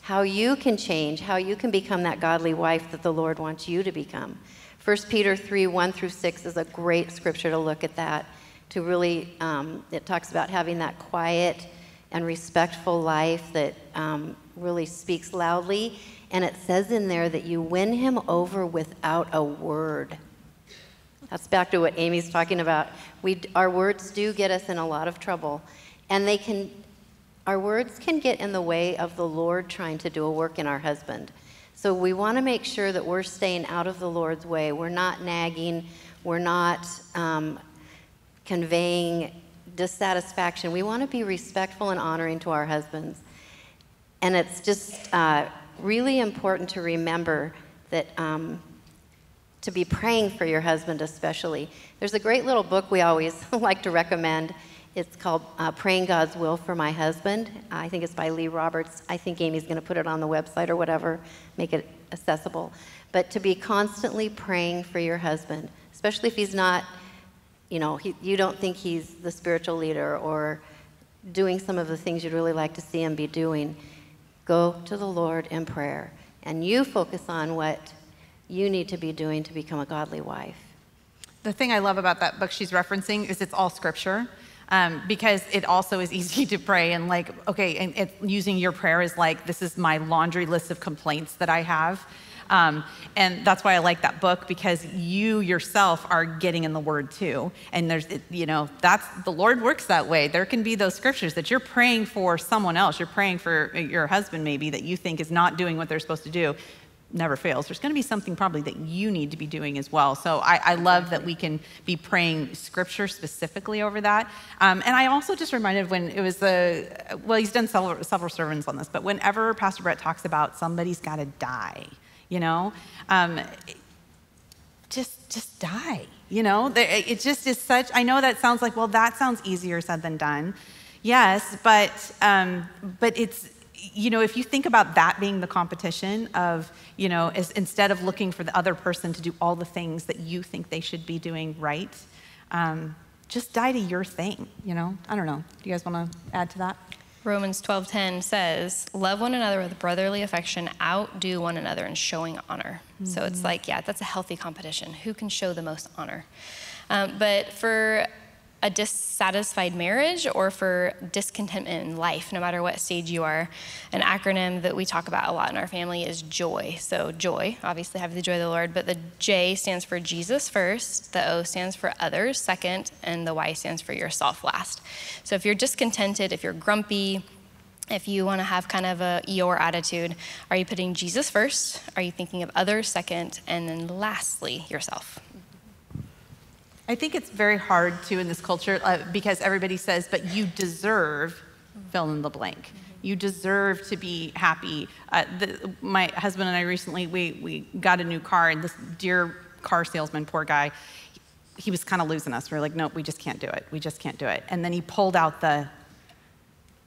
how you can change, how you can become that godly wife that the Lord wants you to become. First Peter three, one through six is a great scripture to look at that, to really, um, it talks about having that quiet and respectful life that um, really speaks loudly, and it says in there that you win him over without a word. That's back to what Amy's talking about. We, our words do get us in a lot of trouble, and they can, our words can get in the way of the Lord trying to do a work in our husband. So we want to make sure that we're staying out of the Lord's way. We're not nagging. We're not um, conveying dissatisfaction. We want to be respectful and honoring to our husbands. And it's just uh, really important to remember that um, to be praying for your husband especially. There's a great little book we always like to recommend. It's called uh, Praying God's Will for My Husband. I think it's by Lee Roberts. I think Amy's gonna put it on the website or whatever, make it accessible. But to be constantly praying for your husband, especially if he's not, you know, he, you don't think he's the spiritual leader or doing some of the things you'd really like to see him be doing. Go to the Lord in prayer, and you focus on what you need to be doing to become a godly wife. The thing I love about that book she's referencing is it's all scripture, um, because it also is easy to pray and like, okay, and it, using your prayer is like, this is my laundry list of complaints that I have. Um, and that's why I like that book, because you yourself are getting in the word too. And there's, you know, that's, the Lord works that way. There can be those scriptures that you're praying for someone else. You're praying for your husband maybe that you think is not doing what they're supposed to do. Never fails. There's going to be something probably that you need to be doing as well. So I, I love that we can be praying scripture specifically over that. Um, and I also just reminded when it was the, well, he's done several, several sermons on this, but whenever Pastor Brett talks about somebody's got to die, you know, um, just, just die, you know, it just is such, I know that sounds like, well, that sounds easier said than done. Yes, but um, but it's, you know, if you think about that being the competition of, you know, as, instead of looking for the other person to do all the things that you think they should be doing right, um, just die to your thing, you know? I don't know. Do you guys want to add to that? Romans twelve ten says, love one another with brotherly affection, outdo one another in showing honor. Mm-hmm. So it's like, yeah, that's a healthy competition. Who can show the most honor? Um, but for a dissatisfied marriage or for discontentment in life, no matter what stage you are, an acronym that we talk about a lot in our family is joy. So joy, obviously have the joy of the Lord, but the J stands for Jesus first, the O stands for others second, and the Y stands for yourself last. So if you're discontented, if you're grumpy, if you want to have kind of a Eeyore attitude, are you putting Jesus first? Are you thinking of others second? And then lastly, yourself. I think it's very hard too in this culture uh, because everybody says, but you deserve fill in the blank. Mm-hmm. You deserve to be happy. Uh, the, my husband and I recently, we, we got a new car, and this dear car salesman, poor guy, he was kind of losing us. We were like, nope, we just can't do it. We just can't do it. And then he pulled out the,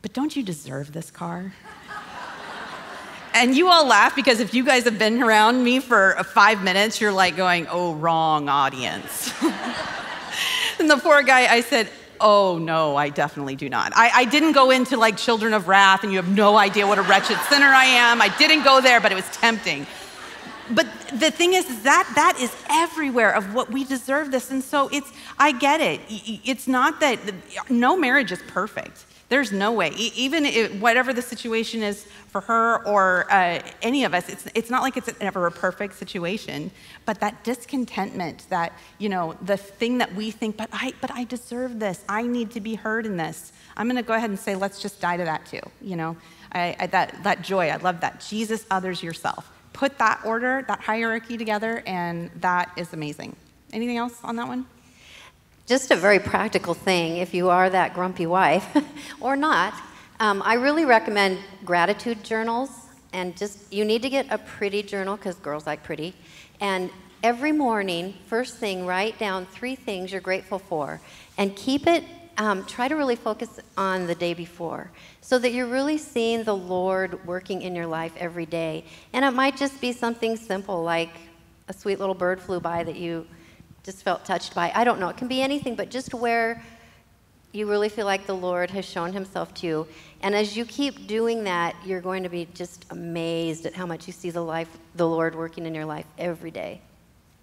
but don't you deserve this car? And you all laugh because if you guys have been around me for five minutes, you're like going, oh, wrong audience. And the poor guy, I said, oh, no, I definitely do not. I, I didn't go into like Children of Wrath, and you have no idea what a wretched sinner I am. I didn't go there, but it was tempting. But the thing is that that is everywhere of what we deserve this. And so it's, I get it. It's not that, no marriage is perfect. There's no way, even if, whatever the situation is for her or uh, any of us, it's, it's not like it's ever a perfect situation, but that discontentment, that, you know, the thing that we think, but I, but I deserve this, I need to be heard in this. I'm gonna go ahead and say, let's just die to that too, you know? I, I, that, that joy, I love that. Jesus, others, yourself. Put that order, that hierarchy together, and that is amazing. Anything else on that one? Just a very practical thing, if you are that grumpy wife or not, um, I really recommend gratitude journals. And just, you need to get a pretty journal because girls like pretty. And every morning, first thing, write down three things you're grateful for and keep it, um, try to really focus on the day before so that you're really seeing the Lord working in your life every day. And it might just be something simple like a sweet little bird flew by that you just felt touched by. I don't know, it can be anything, but just where you really feel like the Lord has shown himself to you. And as you keep doing that, you're going to be just amazed at how much you see the life, the Lord working in your life every day.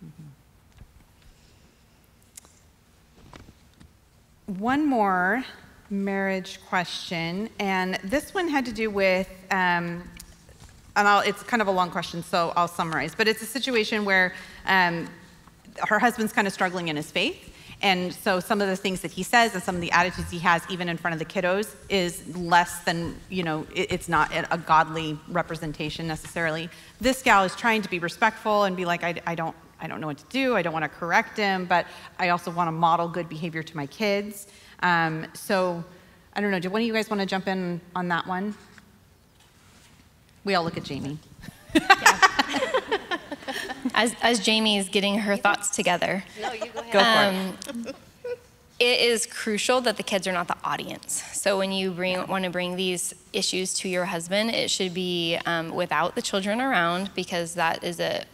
Mm-hmm. One more marriage question, and this one had to do with, um, and I'll, it's kind of a long question, so I'll summarize, but it's a situation where um, her husband's kind of struggling in his faith. And so some of the things that he says and some of the attitudes he has, even in front of the kiddos, is less than, you know, it's not a godly representation necessarily. This gal is trying to be respectful and be like, I, I don't, I don't know what to do. I don't want to correct him, but I also want to model good behavior to my kids. Um, so I don't know. Do one of you guys want to jump in on that one? We all look at Jamie. Yeah. As, as Jamie is getting her thoughts together. No, you go ahead. Um, it is crucial that the kids are not the audience. So when you bring, want to bring these issues to your husband, it should be um, without the children around, because that is a,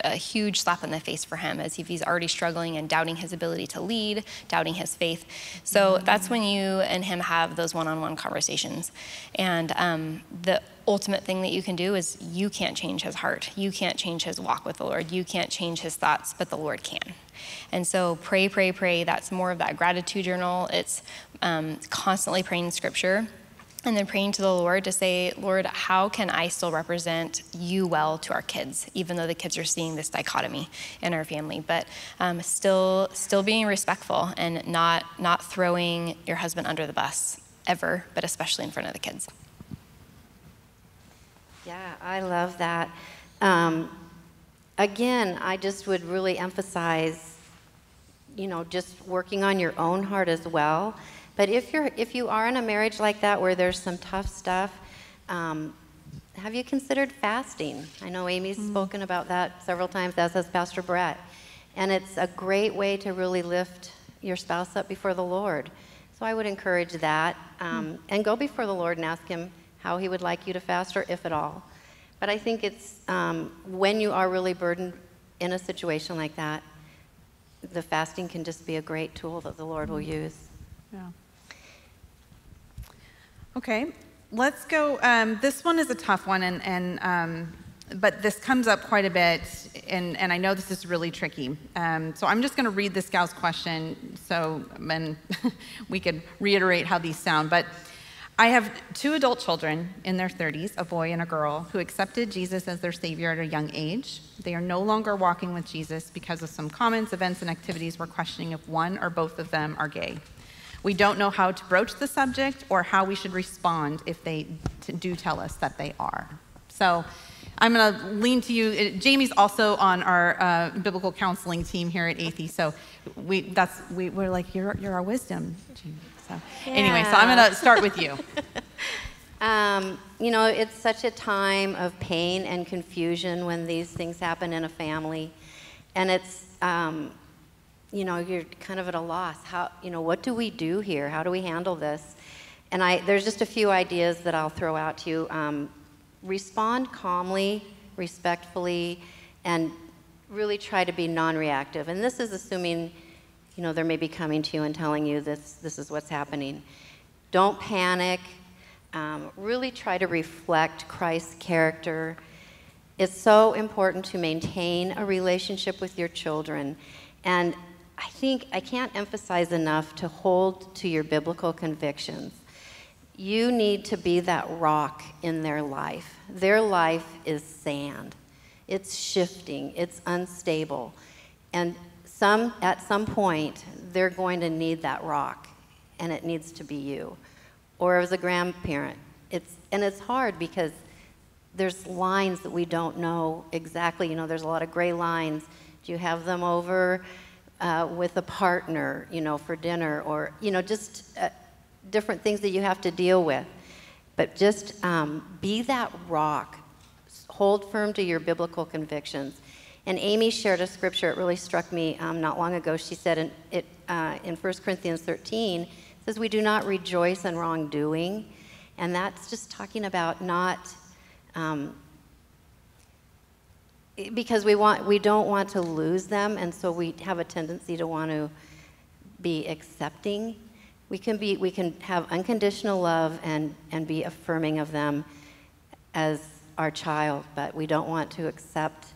a huge slap in the face for him, as if he's already struggling and doubting his ability to lead, doubting his faith. So mm-hmm. that's when you and him have those one-on-one conversations. And um, the ultimate thing that you can do is you can't change his heart. You can't change his walk with the Lord. You can't change his thoughts, but the Lord can. And so pray, pray, pray. That's more of that gratitude journal. It's um, constantly praying scripture and then praying to the Lord to say, Lord, how can I still represent you well to our kids, even though the kids are seeing this dichotomy in our family, but um, still still being respectful and not, not throwing your husband under the bus ever, but especially in front of the kids. Yeah, I love that. Um, again, I just would really emphasize, you know, just working on your own heart as well. But if you're if you are in a marriage like that where there's some tough stuff, um, have you considered fasting? I know Amy's mm-hmm. spoken about that several times, as has Pastor Brett. And it's a great way to really lift your spouse up before the Lord. So I would encourage that, um, and go before the Lord and ask him how he would like you to fast, or if at all. But I think it's um, when you are really burdened in a situation like that, the fasting can just be a great tool that the Lord will use. Yeah. Okay, let's go. Um, this one is a tough one, and, and um, but this comes up quite a bit, and, and I know this is really tricky. Um, so I'm just going to read this gal's question, so and we could reiterate how these sound. But I have two adult children in their thirties, a boy and a girl, who accepted Jesus as their Savior at a young age. They are no longer walking with Jesus because of some comments, events, and activities. We're questioning if one or both of them are gay. We don't know how to broach the subject or how we should respond if they t- do tell us that they are. So I'm going to lean to you. It, Jamie's also on our uh, biblical counseling team here at Athey, so we, that's, we, we're like, you're, you're our wisdom, Jamie. So yeah. Anyway, so I'm going to start with you. um, you know, it's such a time of pain and confusion when these things happen in a family. And it's, um, you know, you're kind of at a loss. How, you know, what do we do here? How do we handle this? And I, there's just a few ideas that I'll throw out to you. Um, respond calmly, respectfully, and really try to be non-reactive. And this is assuming, you know, they may be coming to you and telling you this, this is what's happening. Don't panic. Um, really try to reflect Christ's character. It's so important to maintain a relationship with your children. And I think I can't emphasize enough to hold to your biblical convictions. You need to be that rock in their life. Their life is sand. It's shifting. It's unstable. And Some, at some point, they're going to need that rock, and it needs to be you. Or as a grandparent, it's, and it's hard because there's lines that we don't know exactly. You know, there's a lot of gray lines. Do you have them over uh, with a partner, you know, for dinner? Or, you know, just uh, different things that you have to deal with. But just um, be that rock. Hold firm to your biblical convictions. And Amy shared a scripture, it really struck me um, not long ago. She said in, it, uh, in First Corinthians thirteen, it says, we do not rejoice in wrongdoing. And that's just talking about not, um, because we, want, we don't want to lose them, and so we have a tendency to want to be accepting. We can, be, we can have unconditional love and, and be affirming of them as our child, but we don't want to accept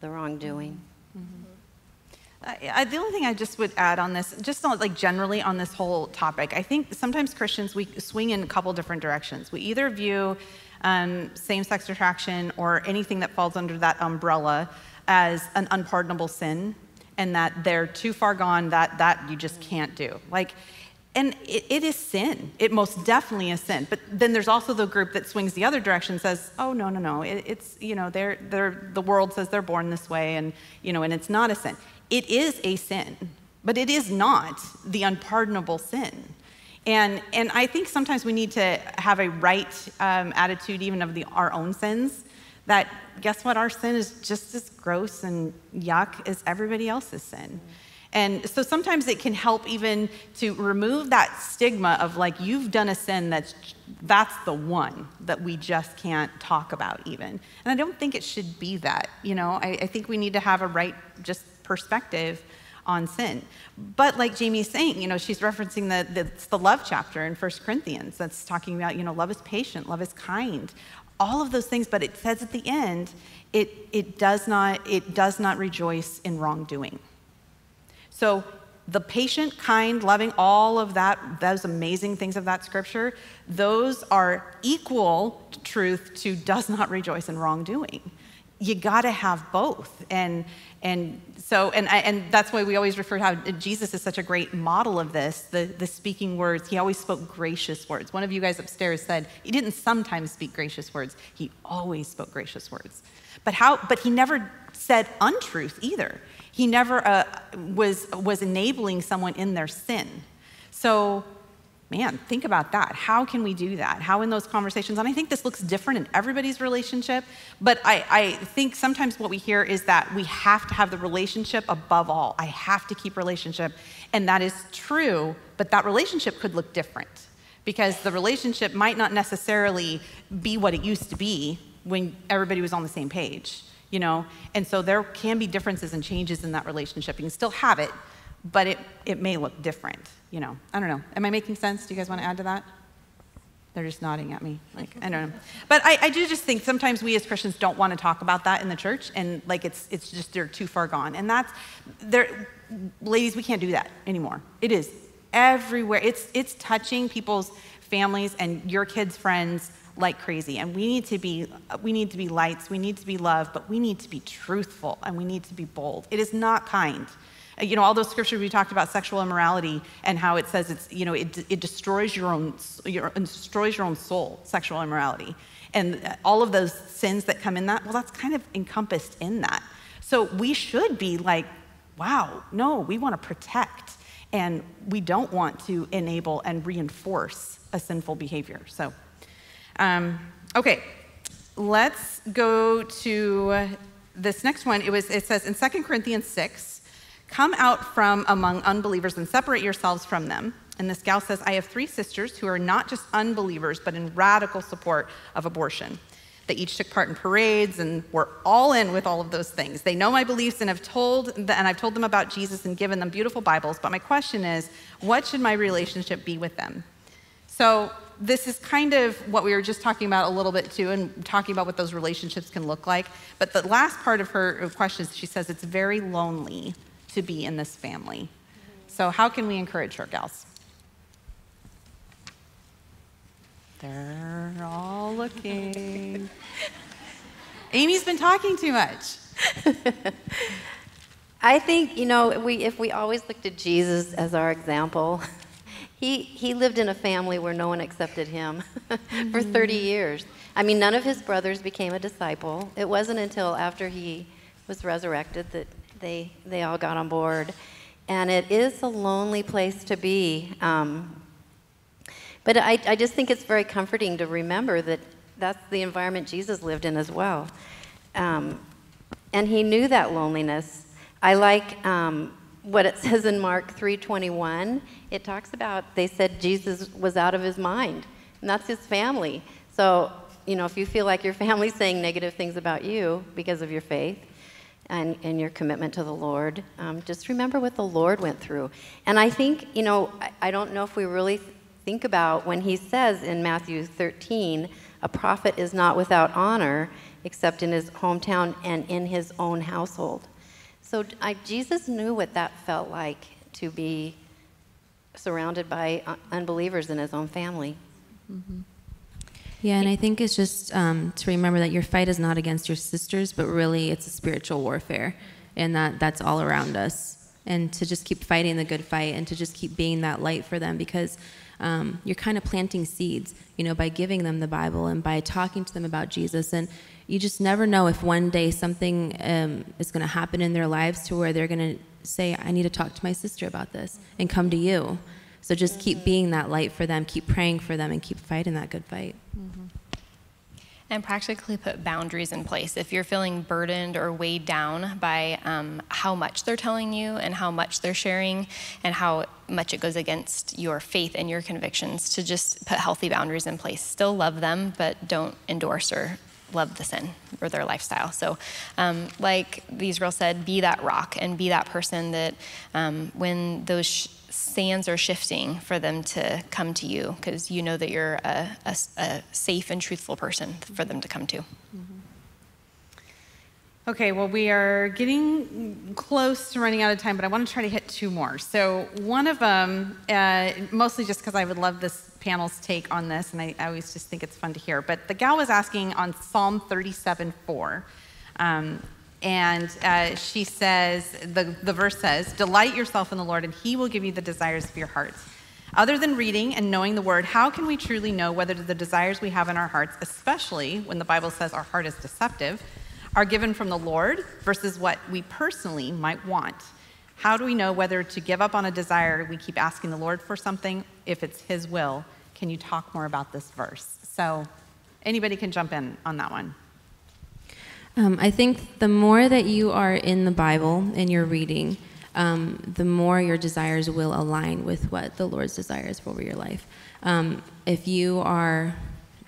the wrongdoing. Mm-hmm. I, I, the only thing I just would add on this, just not like generally on this whole topic, I think sometimes Christians, we swing in a couple different directions. We either view um, same-sex attraction or anything that falls under that umbrella as an unpardonable sin, and that they're too far gone, that, that you just can't do. Like, and it, it is sin. It most definitely is sin. But then there's also the group that swings the other direction and says, oh, no, no, no. It, it's, you know, they're, they're, the world says they're born this way, and, you know, and it's not a sin. It is a sin, but it is not the unpardonable sin. And, and I think sometimes we need to have a right um, attitude even of the, our own sins, that guess what? Our sin is just as gross and yuck as everybody else's sin. Mm-hmm. And so sometimes it can help even to remove that stigma of like, you've done a sin that's, that's the one that we just can't talk about even. And I don't think it should be that, you know, I, I think we need to have a right just perspective on sin. But like Jamie's saying, you know, she's referencing the, the, it's the love chapter in First Corinthians that's talking about, you know, love is patient, love is kind, all of those things. But it says at the end, it, it, does, not, it does not rejoice in wrongdoing. So the patient, kind, loving, all of that, those amazing things of that scripture, those are equal truth to does not rejoice in wrongdoing. You gotta have both. And and so, and and that's why we always refer to how Jesus is such a great model of this, the, the speaking words. He always spoke gracious words. One of you guys upstairs said he didn't sometimes speak gracious words. He always spoke gracious words. But how? But he never said untruth either. He never uh, was was enabling someone in their sin. So man, think about that. How can we do that? How in those conversations? And I think this looks different in everybody's relationship, but I, I think sometimes what we hear is that we have to have the relationship above all. I have to keep relationship. And that is true, but that relationship could look different because the relationship might not necessarily be what it used to be when everybody was on the same page, you know? And so there can be differences and changes in that relationship. You can still have it, but it, it may look different, you know? I don't know. Am I making sense? Do you guys want to add to that? They're just nodding at me. Like, I don't know. But I, I do just think sometimes we as Christians don't want to talk about that in the church, and like it's it's just they're too far gone. And that's, there, ladies, we can't do that anymore. It is everywhere. It's it's touching people's families and your kids' friends like crazy. And we need to be we need to be lights, we need to be love, but we need to be truthful and we need to be bold. It is not kind. You know, all those scriptures we talked about sexual immorality and how it says it's, you know, it, it destroys your own, your, it destroys your own soul, sexual immorality. And all of those sins that come in that, well, that's kind of encompassed in that. So we should be like, wow, no, we want to protect and we don't want to enable and reinforce a sinful behavior. So, um, okay, let's go to this next one. It was, it says in Second Corinthians six, come out from among unbelievers and separate yourselves from them. And this gal says, I have three sisters who are not just unbelievers, but in radical support of abortion. They each took part in parades and were all in with all of those things. They know my beliefs and have told, and I've told them about Jesus and given them beautiful Bibles. But my question is, what should my relationship be with them? So this is kind of what we were just talking about a little bit too, and talking about what those relationships can look like. But the last part of her question is, she says, it's very lonely to be in this family. So how can we encourage her gals? They're all looking. Amy's been talking too much. I think, you know, we, if we always looked at Jesus as our example, he, he lived in a family where no one accepted him for thirty years. I mean, none of his brothers became a disciple. It wasn't until after he was resurrected that They, they all got on board. And it is a lonely place to be. Um, but I, I just think it's very comforting to remember that that's the environment Jesus lived in as well. Um, and he knew that loneliness. I like um, what it says in Mark three twenty-one. It talks about, they said Jesus was out of his mind. And that's his family. So, you know, if you feel like your family's saying negative things about you because of your faith, And, and your commitment to the Lord, um, just remember what the Lord went through. And I think, you know, I, I don't know if we really think about when he says in Matthew thirteen, a prophet is not without honor except in his hometown and in his own household. So I, Jesus knew what that felt like to be surrounded by unbelievers in his own family. Mm-hmm. Yeah, and I think it's just um, to remember that your fight is not against your sisters, but really it's a spiritual warfare, and that that's all around us. And to just keep fighting the good fight and to just keep being that light for them, because um, you're kind of planting seeds, you know, by giving them the Bible and by talking to them about Jesus. And you just never know if one day something um, is going to happen in their lives to where they're going to say, I need to talk to my sister about this, and come to you. So just keep being that light for them, keep praying for them, and keep fighting that good fight. Mm-hmm. And practically put boundaries in place. If you're feeling burdened or weighed down by um, how much they're telling you and how much they're sharing and how much it goes against your faith and your convictions, to just put healthy boundaries in place. Still love them, but don't endorse or love the sin or their lifestyle. So um, like these girls said, be that rock and be that person that um, when those sh sands are shifting, for them to come to you, because you know that you're a, a, a safe and truthful person for them to come to. Mm-hmm. Okay, well, we are getting close to running out of time, but I want to try to hit two more. So one of them, uh, mostly just because I would love this panel's take on this, and I, I always just think it's fun to hear, but the gal was asking on Psalm thirty-seven four, um, and uh, she says, the, the verse says, delight yourself in the Lord and he will give you the desires of your hearts. Other than reading and knowing the word, how can we truly know whether the desires we have in our hearts, especially when the Bible says our heart is deceptive, are given from the Lord versus what we personally might want? How do we know whether to give up on a desire we keep asking the Lord for something if it's his will, can you talk more about this verse? So anybody can jump in on that one. Um, I think the more that you are in the Bible and you're reading, um, the more your desires will align with what the Lord's desires for your life. Um, if you are,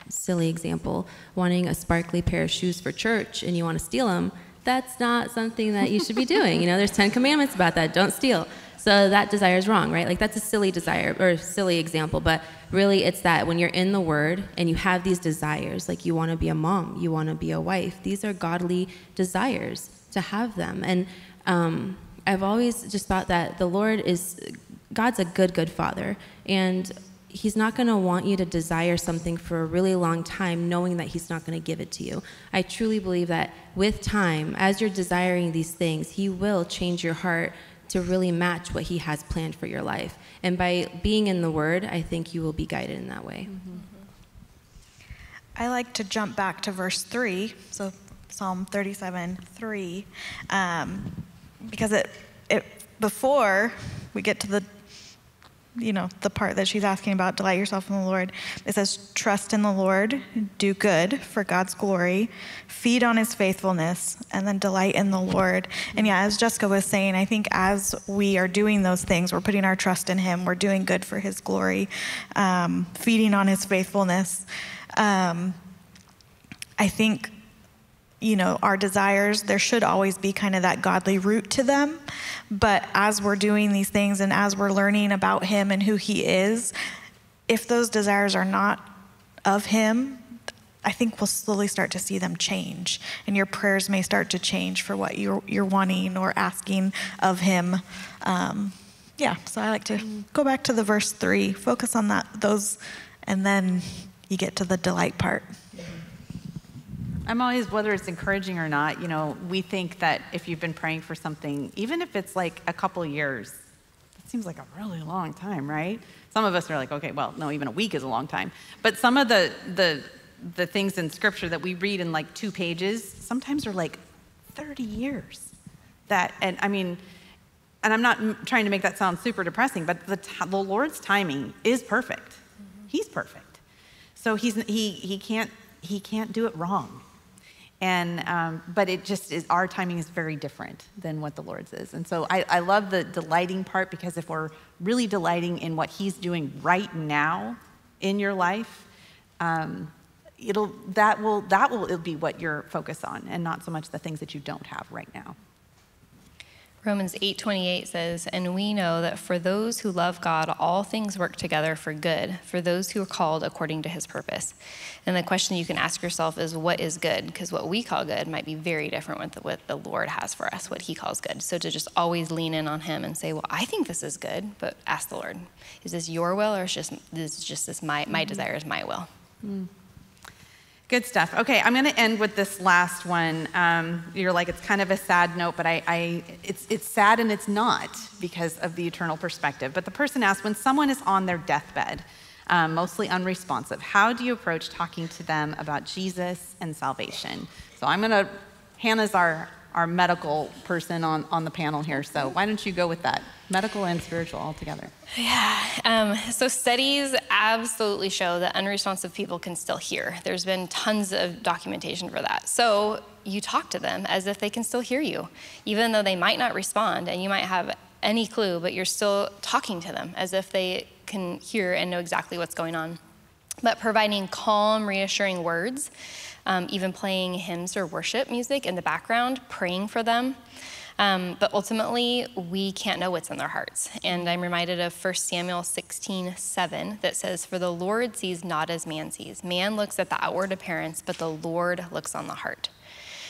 silly example, wanting a sparkly pair of shoes for church and you want to steal them, that's not something that you should be doing. You know, there's ten commandments about that. Don't steal. So that desire is wrong, right? Like that's a silly desire or a silly example, but really it's that when you're in the Word and you have these desires, like you want to be a mom, you want to be a wife, these are godly desires to have them. And um, I've always just thought that the Lord is, God's a good, good Father. And He's not going to want you to desire something for a really long time knowing that He's not going to give it to you. I truly believe that with time, as you're desiring these things, He will change your heart to really match what He has planned for your life. And by being in the Word, I think you will be guided in that way. Mm-hmm. I like to jump back to verse three, so Psalm thirty-seven, three, um, because it, it before we get to the you know, the part that she's asking about, delight yourself in the Lord. It says, trust in the Lord, do good for God's glory, feed on His faithfulness, and then delight in the Lord. And yeah, as Jessica was saying, I think as we are doing those things, we're putting our trust in Him, we're doing good for His glory, um, feeding on His faithfulness. Um, I think, you know, our desires, there should always be kind of that godly root to them. But as we're doing these things and as we're learning about Him and who He is, if those desires are not of Him, I think we'll slowly start to see them change. And your prayers may start to change for what you're, you're wanting or asking of Him. Um, yeah, so I like to go back to the verse three, focus on that, those, and then you get to the delight part. I'm always, whether it's encouraging or not, you know, we think that if you've been praying for something, even if it's like a couple years, that seems like a really long time, right? Some of us are like, okay, well, no, even a week is a long time. But some of the, the, the things in Scripture that we read in like two pages, sometimes are like thirty years. That, and I mean, and I'm not trying to make that sound super depressing, but the, the Lord's timing is perfect. Mm-hmm. He's perfect. So he's, he, he, can't, he can't do it wrong. And, um, but it just is, our timing is very different than what the Lord's is. And so I, I love the delighting part, because if we're really delighting in what He's doing right now in your life, um, it'll, that will, that will it'll be what you're focused on, and not so much the things that you don't have right now. Romans eight twenty-eight says, and we know that for those who love God, all things work together for good, for those who are called according to His purpose. And the question you can ask yourself is, what is good? Because what we call good might be very different with what the Lord has for us, what He calls good. So to just always lean in on Him and say, well, I think this is good, but ask the Lord, is this your will, or is this just, this is just this my, my desire is my will? Mm. Good stuff. Okay, I'm going to end with this last one. Um, you're like, it's kind of a sad note, but I, I, it's, it's sad and it's not, because of the eternal perspective. But the person asked, when someone is on their deathbed, um, mostly unresponsive, how do you approach talking to them about Jesus and salvation? So I'm going to, Hannah's our, our medical person on, on the panel here, so why don't you go with that? Medical and spiritual all together. Yeah, um, so studies absolutely show that unresponsive people can still hear. There's been tons of documentation for that. So you talk to them as if they can still hear you, even though they might not respond and you might have any clue, but you're still talking to them as if they can hear and know exactly what's going on. But providing calm, reassuring words, um, even playing hymns or worship music in the background, praying for them. Um, but ultimately, we can't know what's in their hearts. And I'm reminded of First Samuel sixteen, seven, that says, for the Lord sees not as man sees. Man looks at the outward appearance, but the Lord looks on the heart.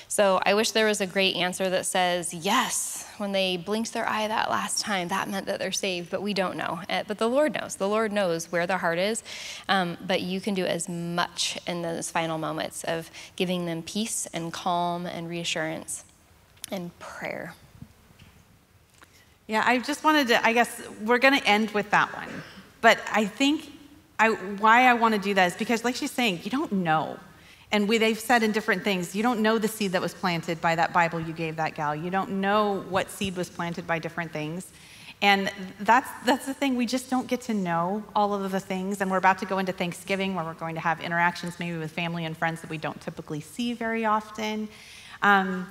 So I wish there was a great answer that says, yes, when they blinked their eye that last time, that meant that they're saved, but we don't know. But the Lord knows. The Lord knows where their heart is. Um, but you can do as much in those final moments of giving them peace and calm and reassurance and prayer. Yeah, I just wanted to, I guess we're going to end with that one. But I think I, why I want to do that is because, like she's saying, you don't know. And we, they've said in different things, you don't know the seed that was planted by that Bible you gave that gal. You don't know what seed was planted by different things. And that's that's the thing, we just don't get to know all of the things. And we're about to go into Thanksgiving where we're going to have interactions maybe with family and friends that we don't typically see very often. Um,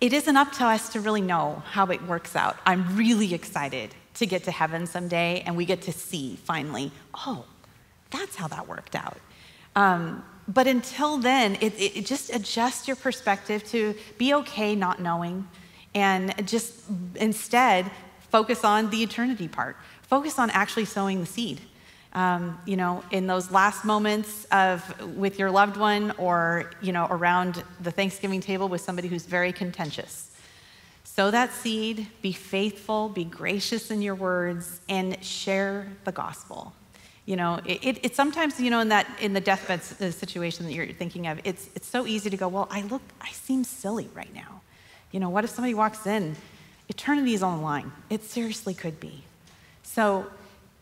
it isn't up to us to really know how it works out. I'm really excited to get to heaven someday and we get to see finally, oh, that's how that worked out. Um, but until then, it, it just adjust your perspective to be okay not knowing and just instead focus on the eternity part. Focus on actually sowing the seed. Um, you know, in those last moments of with your loved one, or you know, around the Thanksgiving table with somebody who's very contentious. Sow that seed. Be faithful. Be gracious in your words, and share the gospel. You know, it, it, it sometimes you know in that in the deathbed situation that you're thinking of, it's it's so easy to go, well, I look, I seem silly right now. You know, what if somebody walks in? Eternity is on the line. It seriously could be. So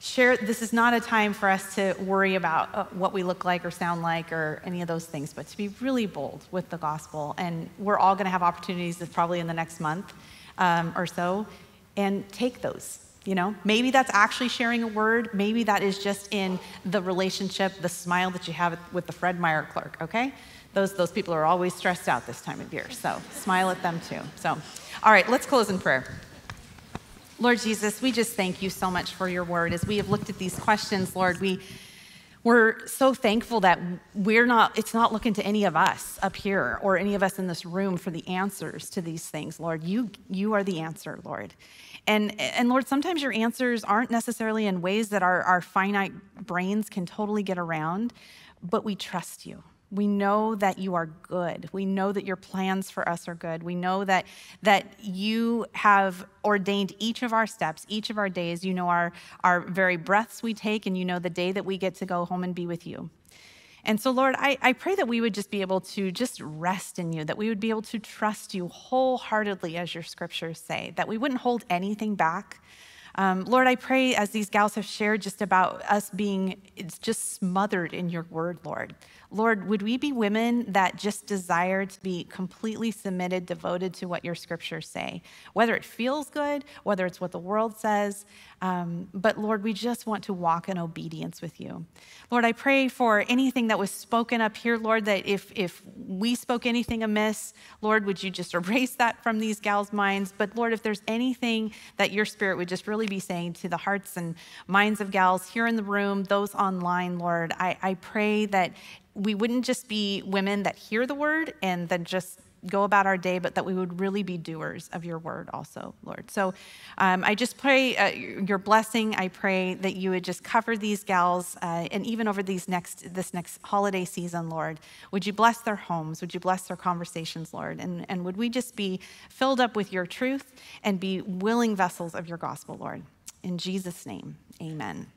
share, this is not a time for us to worry about what we look like or sound like or any of those things, but to be really bold with the gospel. And we're all going to have opportunities probably in the next month um, or so, and take those. You know, maybe that's actually sharing a word. Maybe that is just in the relationship, the smile that you have with the Fred Meyer clerk, okay? Those, those people are always stressed out this time of year, so smile at them too. So, all right, let's close in prayer. Lord Jesus, we just thank you so much for your word. As we have looked at these questions, Lord, we, we're so thankful that we're not, it's not looking to any of us up here or any of us in this room for the answers to these things, Lord. You, you are the answer, Lord. And, and Lord, sometimes your answers aren't necessarily in ways that our, our finite brains can totally get around, but we trust you. We know that you are good. We know that your plans for us are good. We know that that you have ordained each of our steps, each of our days. You know our, our very breaths we take, and you know the day that we get to go home and be with you. And so, Lord, I, I pray that we would just be able to just rest in you, that we would be able to trust you wholeheartedly, as your scriptures say, that we wouldn't hold anything back. Um, Lord, I pray, as these gals have shared just about us being it's just smothered in your word, Lord. Lord, would we be women that just desire to be completely submitted, devoted to what your scriptures say, whether it feels good, whether it's what the world says. Um, but Lord, we just want to walk in obedience with you. Lord, I pray for anything that was spoken up here, Lord, that if, if we spoke anything amiss, Lord, would you just erase that from these gals' minds? But Lord, if there's anything that your spirit would just really be saying to the hearts and minds of gals here in the room, those online, Lord, I, I pray that we wouldn't just be women that hear the word and then just go about our day, but that we would really be doers of your word also, Lord. So um, I just pray uh, your blessing. I pray that you would just cover these gals uh, and even over these next this next holiday season, Lord. Would you bless their homes? Would you bless their conversations, Lord? And, and would we just be filled up with your truth and be willing vessels of your gospel, Lord? In Jesus' name, amen.